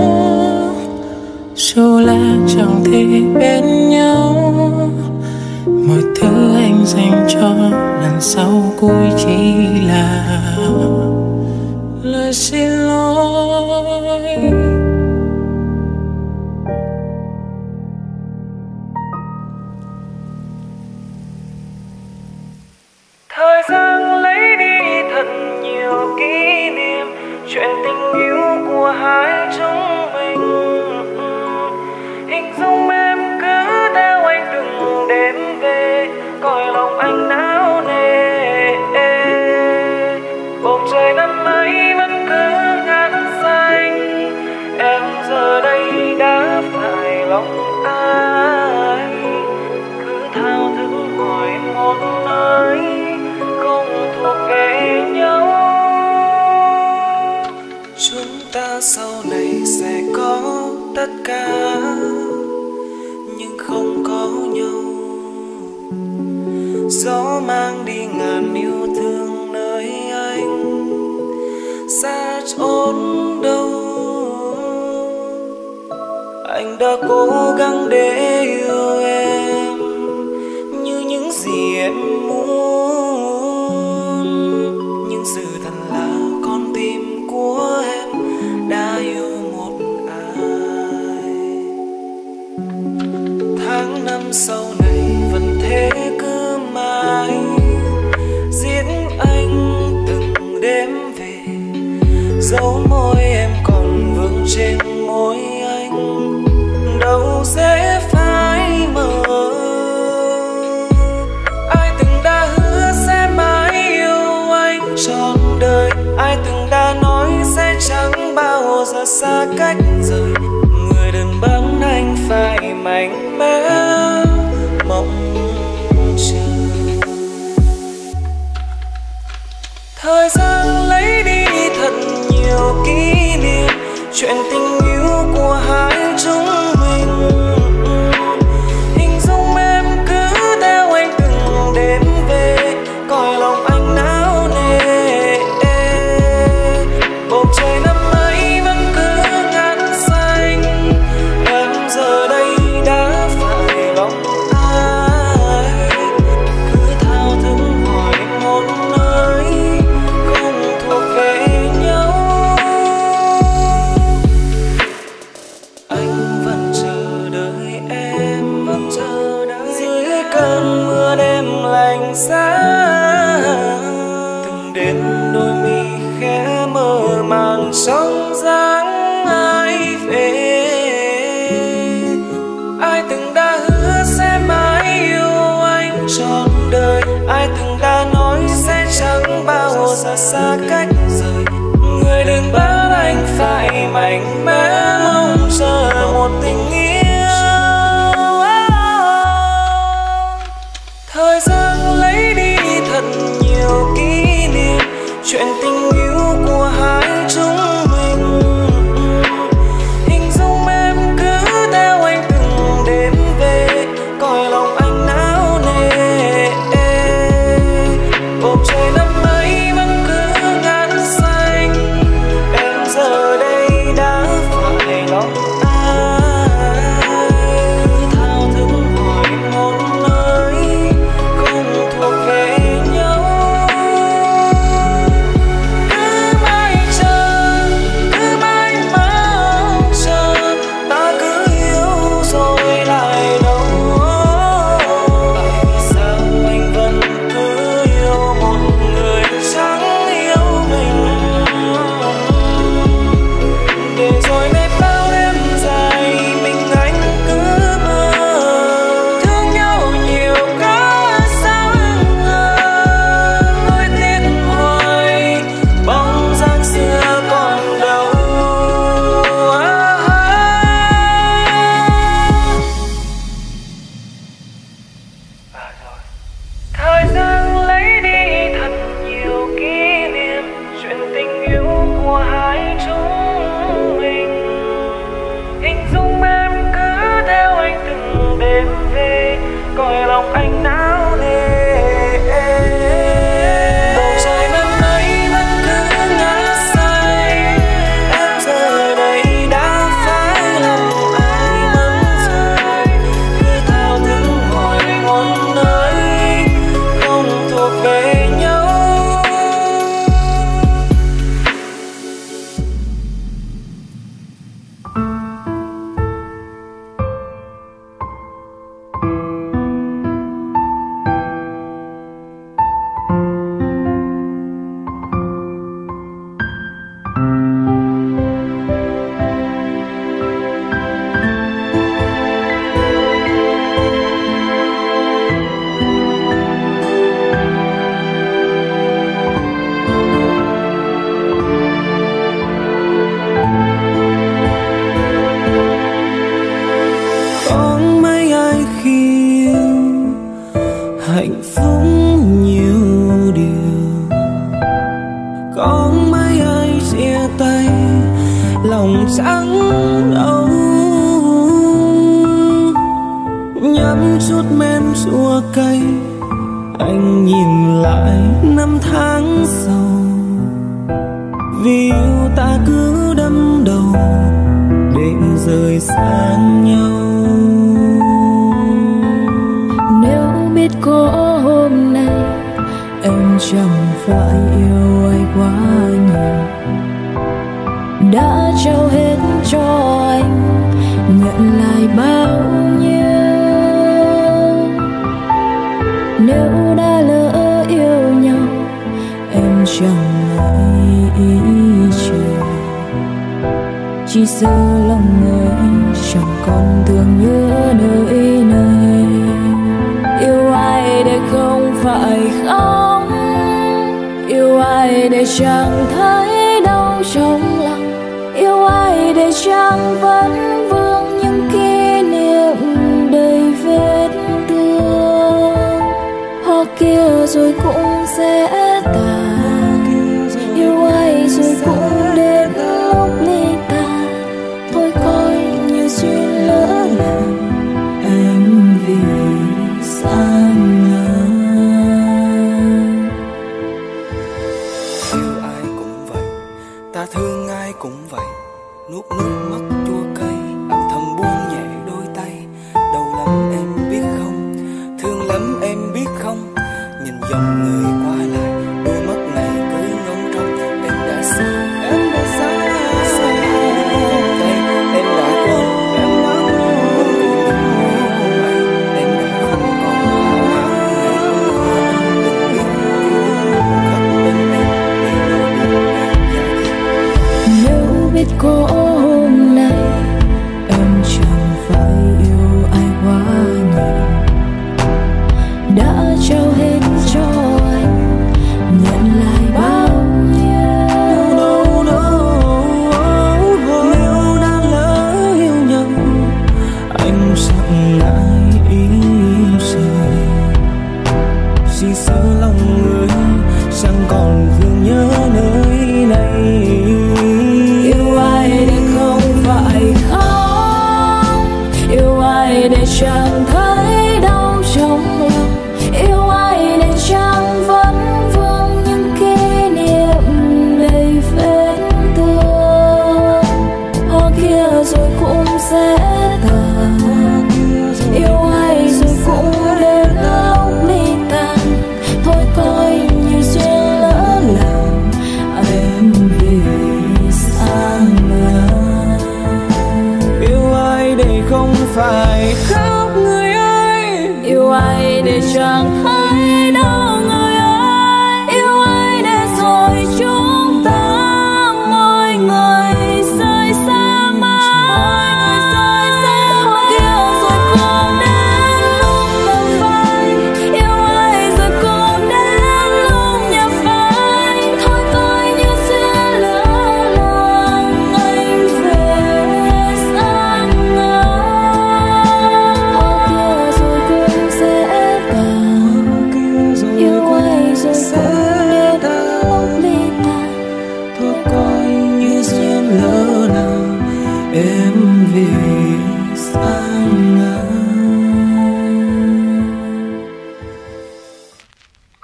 dù là chẳng thể bên nhau, mọi thứ anh dành cho lần sau cuối chỉ là lời xin lỗi. Chuyện tình yêu của hai chúng mình xa, từng đến đôi mi khẽ mơ màng sóng dáng ai về. Ai từng đã hứa sẽ mãi yêu anh trọn đời, ai từng đã nói sẽ chẳng bao giờ xa cách rời. Người đừng bắt anh phải mạnh mẽ mong chờ một tình yêu. Thời gian lấy đi thật nhiều kỷ niệm, chuyện tình yêu của hai chúng mình. Hình dung em cứ theo anh từng đêm về, coi lòng anh não nề. Bầu trời năm ấy vẫn cứ ngát xanh, em giờ đây đã phải lòng dòng người qua lại.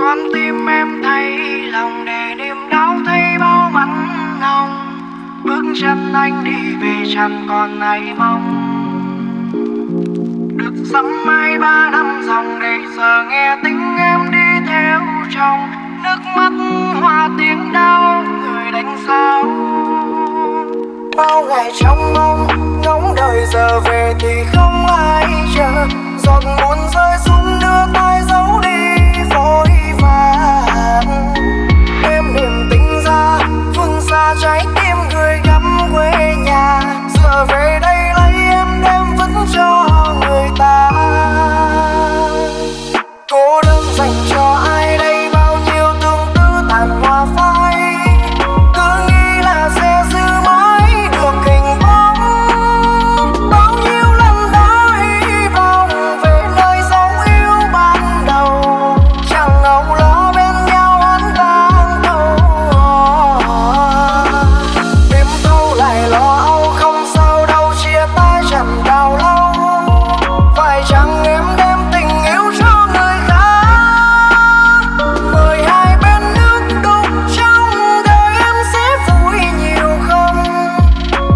con tim em thấy lòng để niềm đau thấy bao mặn lòng, bước chân anh đi về chẳng còn ai mong, được sắm mai ba năm dòng để giờ nghe tiếng em đi theo chồng, nước mắt hoa tiếng đau người đánh sao. Bao ngày trong mong ngóng đời giờ về thì không ai chờ, giọt buồn rơi xuống đưa tay giấu đi vội vàng. Em niềm tính ra phương xa trái tim người gắm quê nhà, giờ về đây lấy em đem vẫn cho người ta. Cô đơn dành cho ai đây bao nhiêu tương tư tàn hoa phai, cứ nghĩ là sẽ giữ mãi được hình bóng. Bao nhiêu lần đã hy vọng về nơi dấu yêu ban đầu, chẳng ngóng lo bên nhau ăn vang đầu. Đêm thâu lại lo âu không sao đâu, chia tay chẳng đau lâu, phải chẳng em đem tình yêu cho người khác. Mời hai bên nước đục trong đời em sẽ vui nhiều không,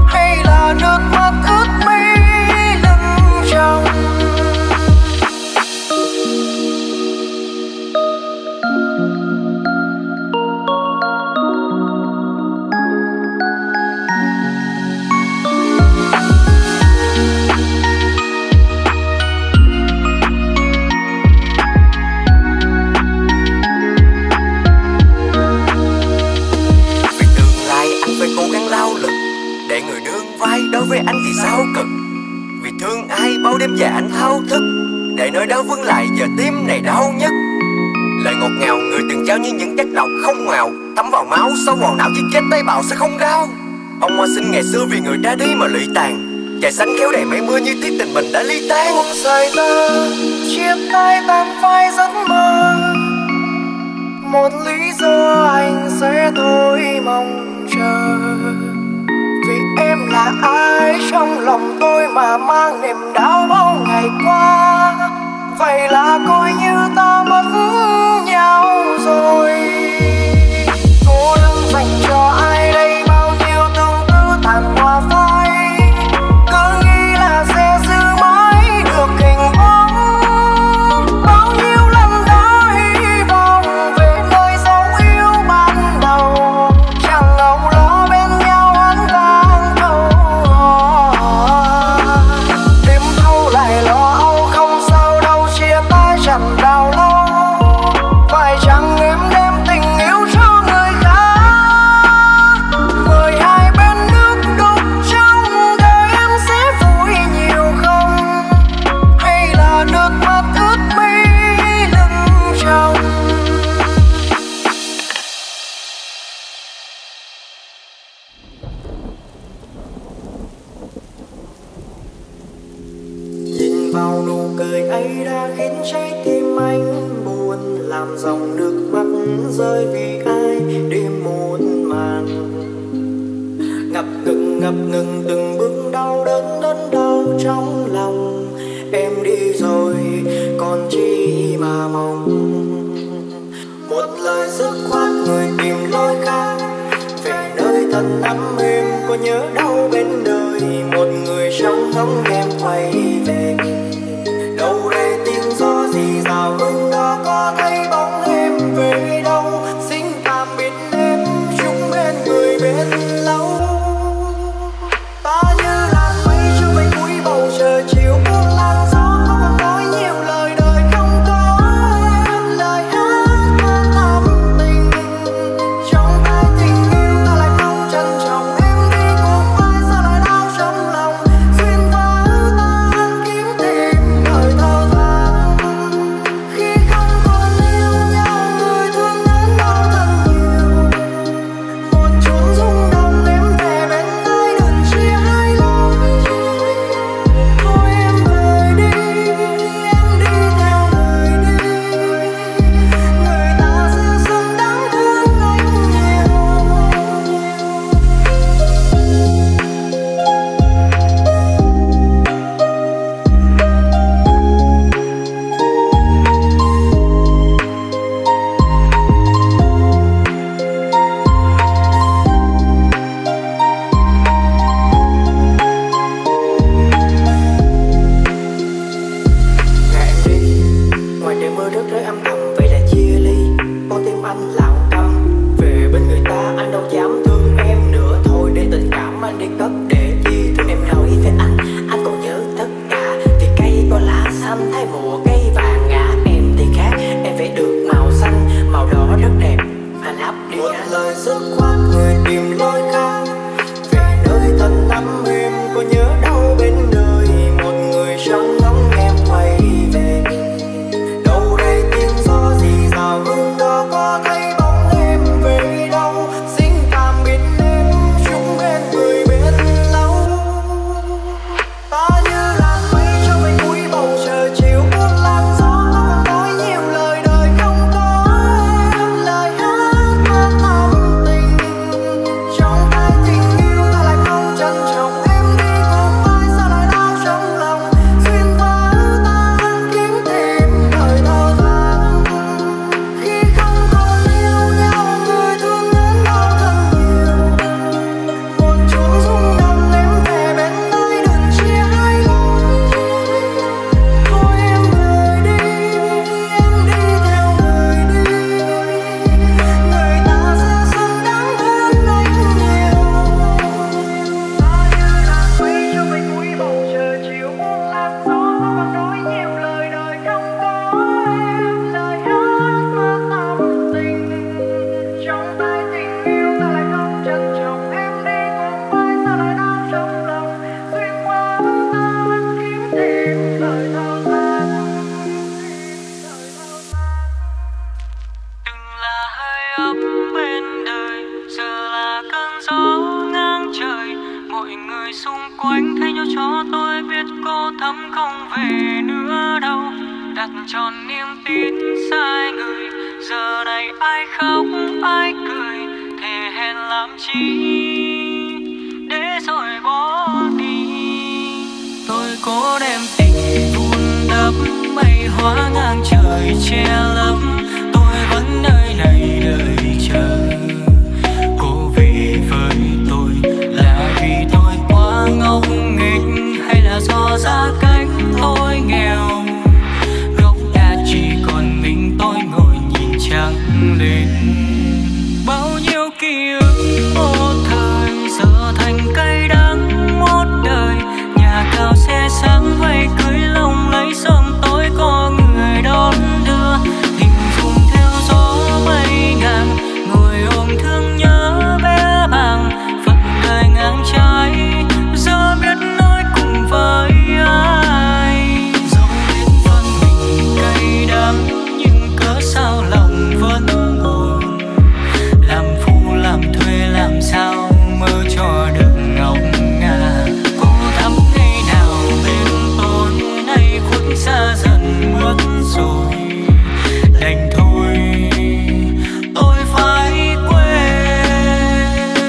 hay là nước mắt ướt mi lưng chồng. Vì tương lai anh phải cố gắng lao lực, để người nương vai đối với anh thì sao cực. Vì thương ai bao đêm dài anh thao thức, để nỗi đau vướng lại giờ tim này đau nhất. Lời ngọt ngào người từng trao như những chất độc không màu, thấm vào máu sâu vào não chứ chết tế bào sẽ không đau. Ông hoa sinh ngày xưa vì người đã đi mà lụy tàn, trời xanh khéo đầy mây mưa như tiếc tình mình đã ly tan. Buông rời ta chia tay tan phai giấc mơ, một lý do anh sẽ thôi mong chờ. Vì em là ai trong lòng tôi mà mang niềm đau bao ngày qua, vậy là coi như ta mất nhau rồi. Cô đơn dành cho ai đây bao nhiêu tương tư tàn hoa phai, cứ nghĩ là sẽ giữ mãi được hình bóng. Bao nhiêu lần đã hy vọng về nơi dấu yêu ban đầu, chẳng ngóng lo bên nhau ăn vang đầu. Đêm thâu lại lo âu không sao đâu, chia tay chẳng đau lâu, phải chẳng em đem tình yêu cho người khác. Mời hai bên nước đục trong đời em sẽ vui nhiều không, hay là nước mắt ướt mi lưng chồng. Nhìn vào nụ cười ấy đã khiến trái tim anh buồn, làm dòng nước mắt rơi vì ai đêm muộn màng. Ngập ngừng ngập ngừng từng bước đau đớn đớn đau trong lòng, em đi rồi còn chi mà mong. Một lời dứt khoát người tìm lối khác về nơi thân ấm êm, có nhớ đâu bên đời một người trong ngóng em quay về. Đâu đây tiếng gió gì rào hương đó, có thấy bóng em về đâu. Xin tạm biệt em chúng bên người bên lâu, ta như làn mây chưa bay cuối bầu trời chiều buông làn gió. Có còn nói nhiều lời đời không có em, lời hát ta thắm tình trong tay tình yêu ta lại không trân trọng. Em đi cùng của anh thay nhau cho tôi biết cô thấm không về nữa đâu. Đặt tròn niềm tin sai người, giờ này ai khóc ai cười, thề hẹn làm chi để rồi bỏ đi. Tôi cố đem tình vun đắp, mây hóa ngang trời che lấp, tôi vẫn nơi này đợi chờ. Cô về với tôi là vì tôi quá ngốc nghếch, hay là do giá cách tôi nghèo? Gốc đã chỉ còn mình tôi ngồi nhìn trăng lên. Bao nhiêu ký ức vô thời giờ thành cay đắng một đời. Nhà cao xe sáng vây cưới lồng lấy sớm tối có người đón đưa. Tình dùng theo gió bay ngang, ngồi ôm thương nhớ bé bàng. Phận đời ngang trái, giờ biết nói cùng với ai. Dẫu biết thân mình cay đắng, nhưng cớ sao lòng vẫn buồn. Làm phu làm thuê làm sao mơ cho đời. Xa dần mất rồi đành thôi, tôi phải quên.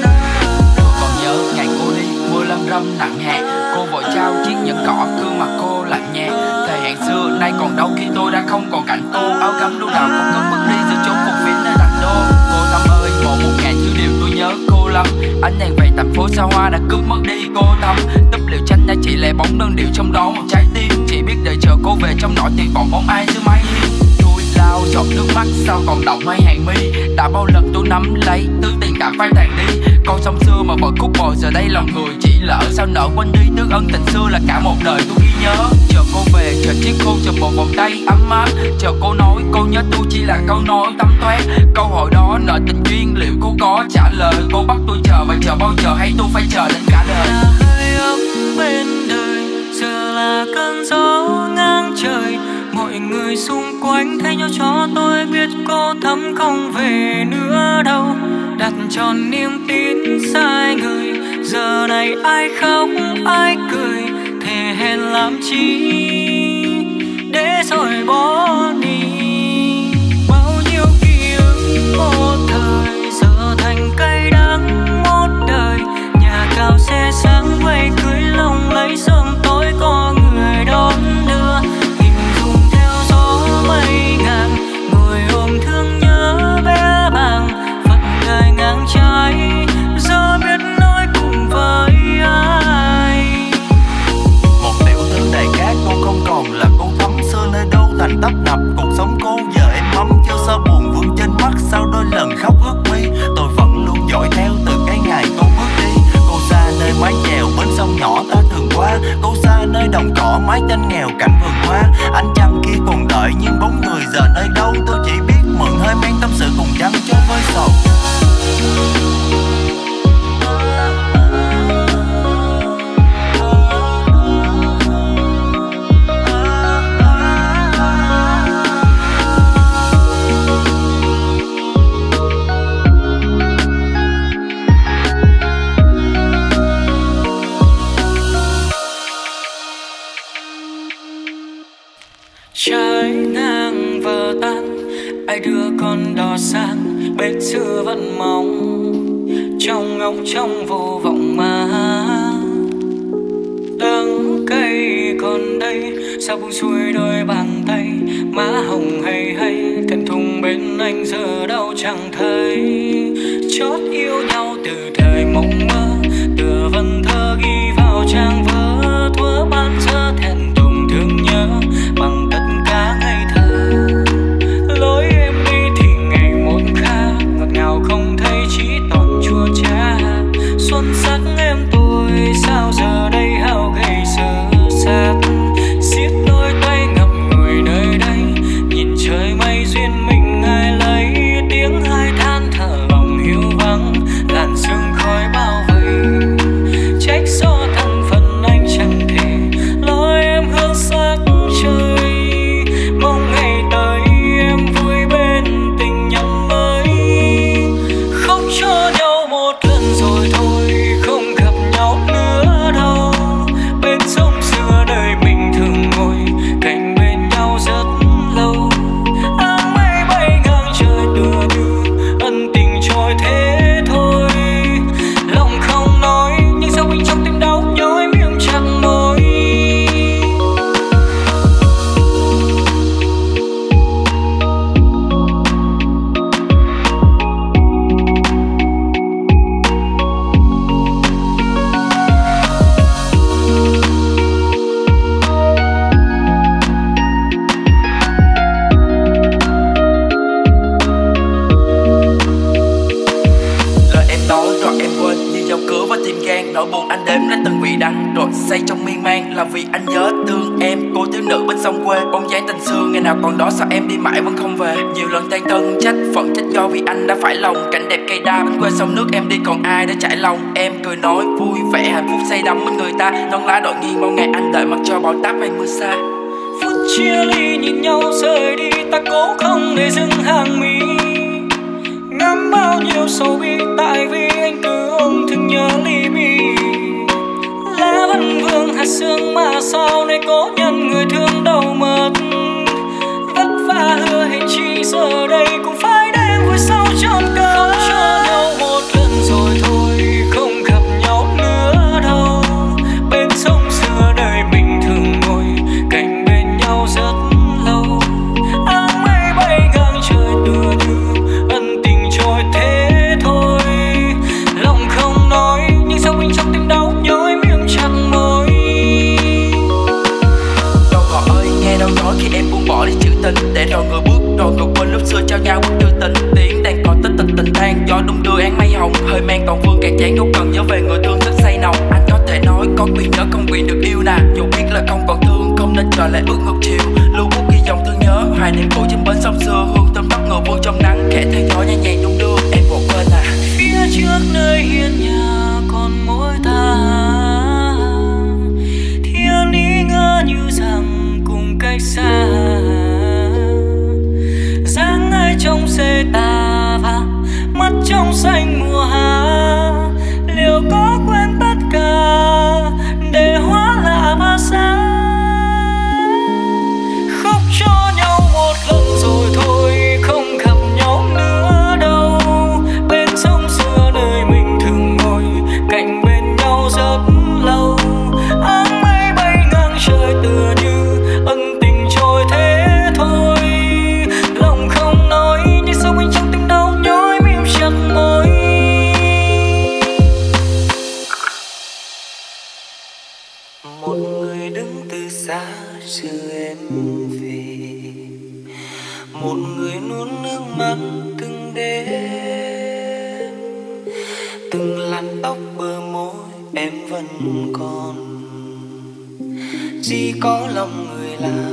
Tôi còn nhớ ngày cô đi mưa lâm râm nặng hạt, cô vội trao chiếc nhẫn cỏ, gương mặt cô lạnh nhạt. Thời hạn xưa nay còn đâu khi tôi đã không còn cảnh tô áo gấm lúc nào con cơn bước đi giữa chốn một phía nơi thành đô. Cô Lâm ơi, một một ngày thứ điều tôi nhớ cô Lâm. Ánh đèn về thành phố xa hoa đã cướp mất đi cô Tâm. Túp liều tranh đã chỉ lẻ bóng đơn điệu trong đó một trái tim. Biết đợi chờ cô về trong nỗi tuyệt vọng bóng ai dưới mái hiên. Tôi lao giọt nước mắt sao còn đọng mấy hàng mi. Đã bao lần tôi nắm lấy tứ tiền đã phai tàn đi. Con sông xưa mà vợ khúc bồi giờ đây lòng người chỉ lỡ. Sao nỡ quên đi nước ân tình xưa là cả một đời tôi ghi nhớ. Chờ cô về chờ chiếc khôn, chờ một vòng tay ấm áp. Chờ cô nói cô nhớ tôi chỉ là câu nói tấm thoát. Câu hỏi đó nợ tình duyên liệu cô có trả lời. Cô bắt tôi chờ và chờ bao giờ hay tôi phải chờ đến cả đời. Là hơi ấm bên đời, giờ là cơn gió ngang trời. Mọi người xung quanh thay nhau cho tôi biết cô thấm không về nữa đâu. Đặt tròn niềm tin sai người, giờ này ai khóc ai cười, thề hẹn làm chi để rồi bỏ đi. Bao nhiêu ký ức vô thời giờ thành cay đắng một đời. Nhà cao xe sáng vây cưới lồng lấy sớm tối có người đón đưa. Nhìn dùng theo gió bay ngang, ngồi ôm thương nhớ bé bàng. Phận đời ngang trái, giờ biết nói cùng với ai. Một tiểu thư đại cát cô không còn là cô Thấm xưa nơi đâu thành tấp nập. Cuộc sống cô giờ em ấm chưa sao buồn vương trên mắt. Sau đôi lần khóc ướt mi, tôi vẫn luôn dõi theo từ cái ngày cô bước đi. Cô xa nơi mái chèo bến sông nhỏ ta thường qua. Cô xa nơi đồng cỏ mái tranh nghèo cạnh vườn hoa. Anh chăm kia còn đợi nhưng bóng người giờ nơi đâu. Tôi chỉ biết mượn hơi men tâm sự cùng chăm cho với sầu. Trái ngang vờ tan, ai đưa con đò sang bên xưa vẫn mong. Trong ngóng trong vô vọng mà đắng cay còn đây. Sao buông xuôi đôi bàn tay, má hồng hay hay. Thẹn thùng bên anh giờ đâu chẳng thấy. Chót yêu nhau từ thời mộng mơ, tựa vần thơ ghi vào trang vỡ. Thuở ban giờ thẹn thùng thương nhớ bằng tất cả ngày thơ. Lối em đi thì ngày một khác, ngọt ngào không thấy chỉ toàn chua chát. Xuân sắc em tôi sao giờ đây hao gầy sơ sát. Xiết đôi tay ngậm ngùi nơi đây, nhìn trời mây duyên mình ai lấy. Tiếng hai than thở lòng hiu vắng, làn sương khói bao vây. Trách do thân phận này nỗi buồn anh đếm đến từng vị đắng, rồi say trong miên man là vì anh nhớ thương em. Cô thiếu nữ bên sông quê, bóng dáng tình xưa ngày nào còn đó sao em đi mãi vẫn không về. Nhiều lần tan thân trách phận trách do vì anh đã phải lòng. Cảnh đẹp cây đa bên quê sông nước em đi còn ai để trải lòng. Em cười nói vui vẻ hạnh phúc say đắm bên người ta. Thân lá đội nghiêng mong ngày anh đợi mặc cho bão táp hay mưa xa. Phút chia ly nhìn nhau rời đi, ta cố không để dừng hàng mi. Ngắm bao nhiêu sầu bi tại vì anh cứ ôm thương nhớ ly bì. Lá vẫn vương hạt sương mà sao nay cố nhân người thương đau mất. Vất vả hứa hẹn chi giờ đây cũng phải đến vui sau trọn cơn. Cho nhau một lần rồi thôi, không gặp nhau nữa đâu. Bên sông xưa đời mình thường ngồi cạnh bên nhau rất lâu. Áng mây bay ngang trời đưa đưa, ân tình trôi thế thôi. Lòng không nói nhưng sao mình trong tim đau nhói miệng chặt môi. Đâu cỏ ơi nghe đâu nói khi em buông bỏ đi chữ tình, để rồi người bước rồi người quên lúc xưa trao nhau bước tư tình. Tiếng đàn cò tích tình tình than gió đúng đưa án mây hồng, hơi men còn vương kẹt chán lúc cần nhớ về người thương thức say nồng. Anh có thể nói có quyền nhớ không quyền được yêu nè, dù biết là không còn thương không nên trở lại ước ngược chiều. Lưu bút ghi dòng thương nhớ hoài niệm cũ trên bến sông xưa, hương tâm tóc ngựa vương trong nắng khẽ theo gió nhẹ nhàng đung đưa em một bên à. Phía trước nơi hiên nhà còn mỗi ta, thiên ý ngỡ như rằng cùng cách xa. Dáng ai trong xe ta và mắt trong xanh mùa hạ, liệu có quên tất cả để hóa lạ mà xa. Khóc cho nhau một lần rồi thôi, không gặp nhau nữa đâu. Bên sông xưa nơi mình thường ngồi cạnh bên nhau rất lâu. Áng mây bay ngang trời tựa như ân tình trôi thế thôi. Lòng không nói nhưng sao bên trong tim đau nhói mỉm chặt môi. Một người đứng từ xa chờ em về, một người nuốt nước mắt từng đêm. Từng làn tóc bờ môi em vẫn còn, chỉ có lòng người là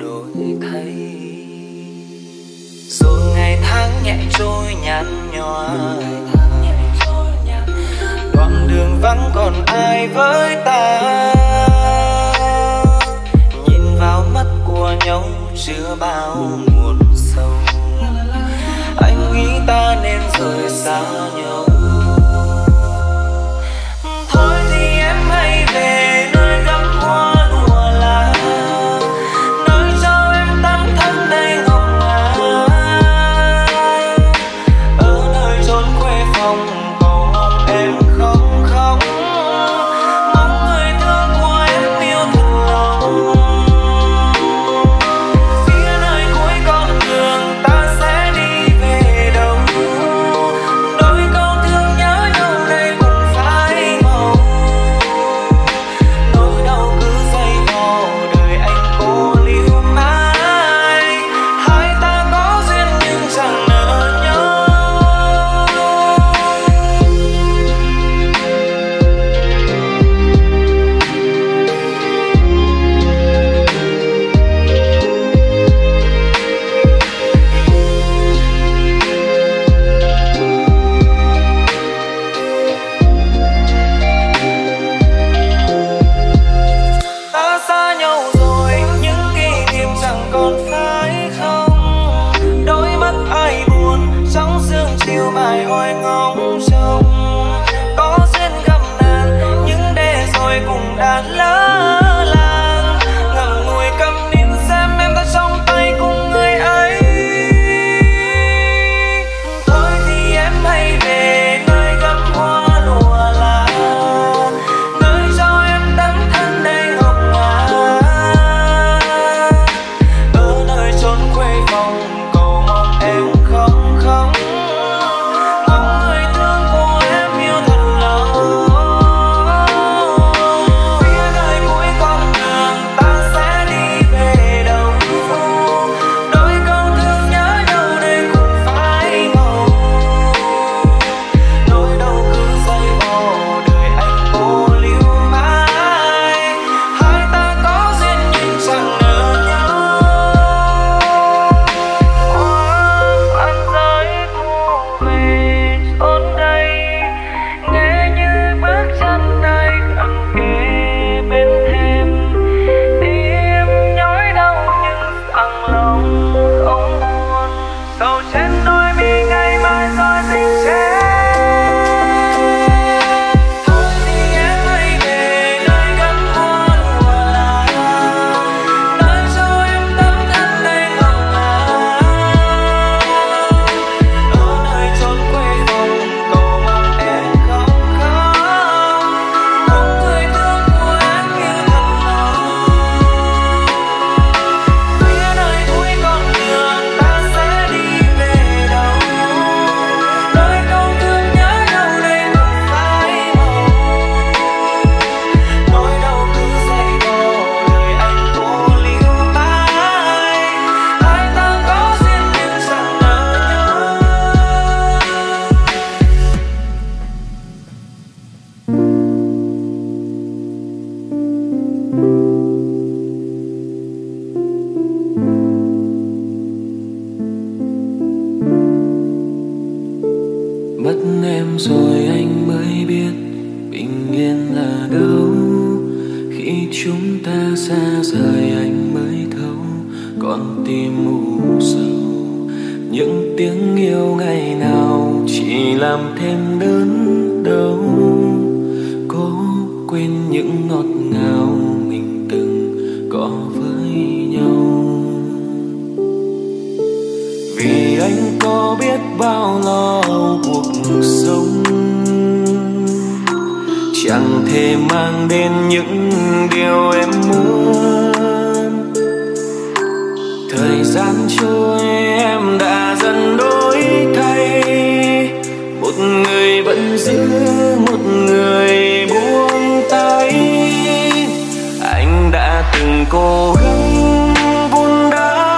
đổi thay. Rồi ngày tháng nhẹ trôi nhạt nhòa, đoạn đường vắng còn ai với ta. Nhìn vào mắt của nhau chứa bao nguồn sâu, anh nghĩ ta nên rời xa nhau. Thôi thì em hãy về đôi con. mất em rồi anh mới biết bình yên là đâu. Khi chúng ta xa rời anh mới thấu con tim u sầu. Những tiếng yêu ngày nào chỉ làm thêm đớn đau. Cố quên những ngọt ngào mình từng có với nhau. Vì anh có biết bao lo âu cuộc sống, chẳng thể mang đến những điều em muốn. Thời gian trôi em đã dần đổi thay, một người vẫn giữ, một người buông tay. Anh đã từng cố gắng cô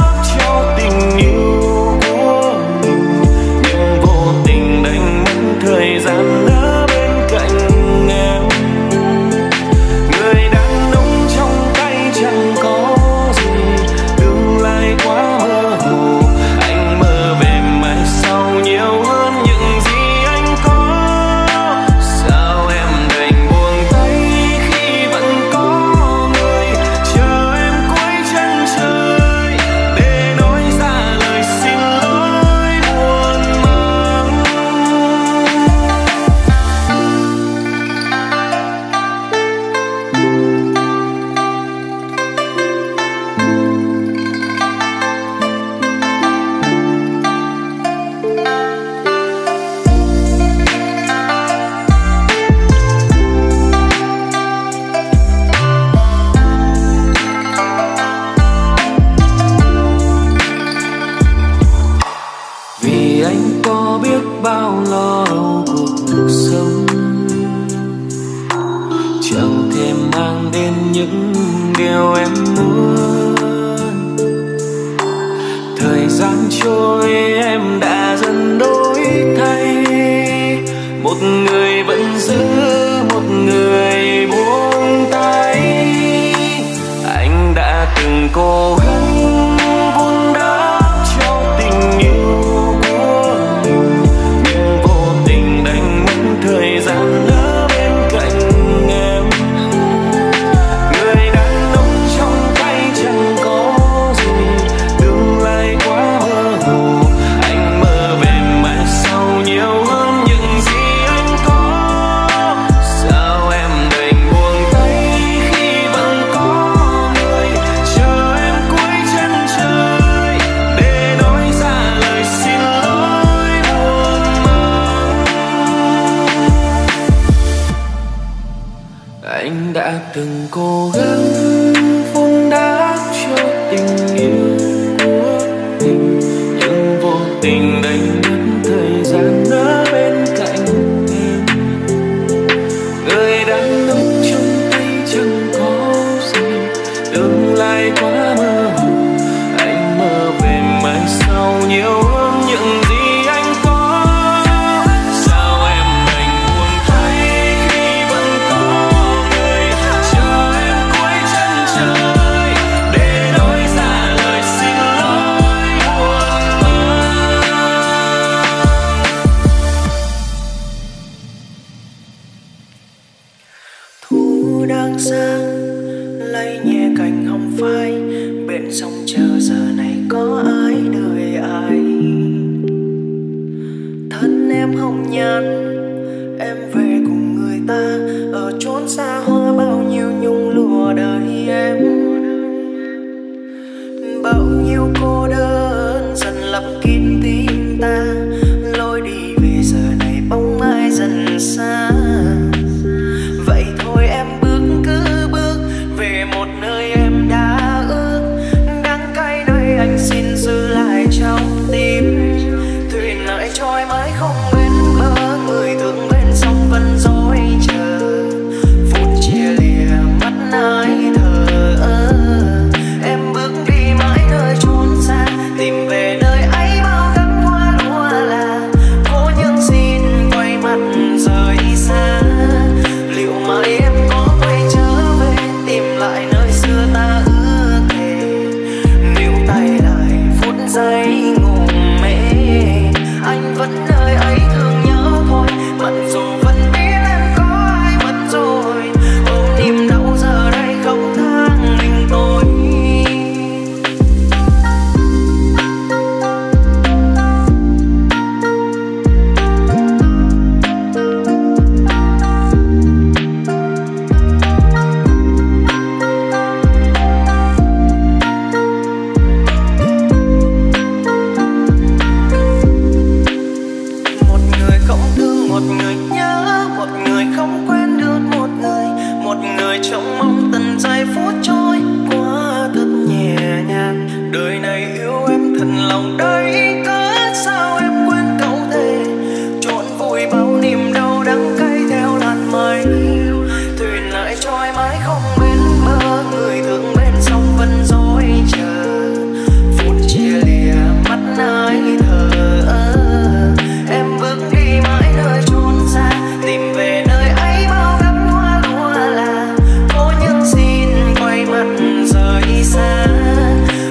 trốn xa. Một người nhớ, một người không quên được một người, một người trông mong từng giây phút trôi qua thật nhẹ nhàng. Đời này yêu em thật lòng đấy, cớ sao em quên câu thề, trộn vùi bao niềm đau đắng cay theo làn mây. Thuyền lại trôi mãi không bên bờ, người thương bên sông vẫn dối chờ. Phút chia lìa mắt ai thờ ơ, em bước đi mãi nơi chốn xa, tìm về nơi ấy bao gấp hoa lúa là. Thôi nhưng xin quay mặt rời xa,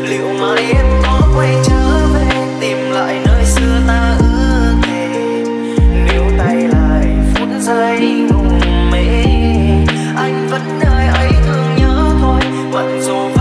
liệu mai em có quay trở về tìm lại nơi xưa ta ước thề. Níu tay lại phút giây ngủ mê, anh vẫn nơi ấy thương nhớ thôi, bận rộn.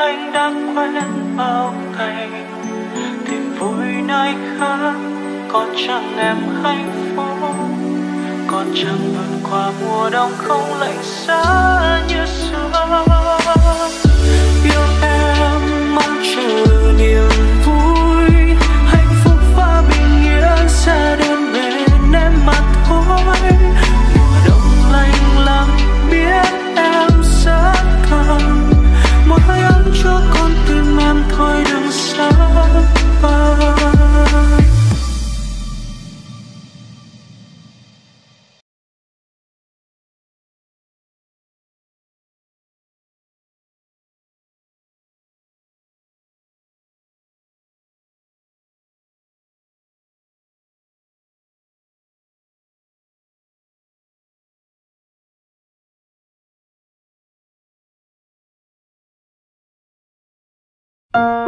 anh đã quen bao ngày, tìm vui nơi khác còn chẳng em hạnh phúc, còn chẳng vượt qua mùa đông không lạnh giá như xưa. Yêu em mong chờ niềm vui, hạnh phúc và bình yên sẽ đến bên em mà thôi. Mùa đông lạnh lắm biết em sẽ cần một hơi ấm cho con tim em, thôi đừng xa vời. Thank you.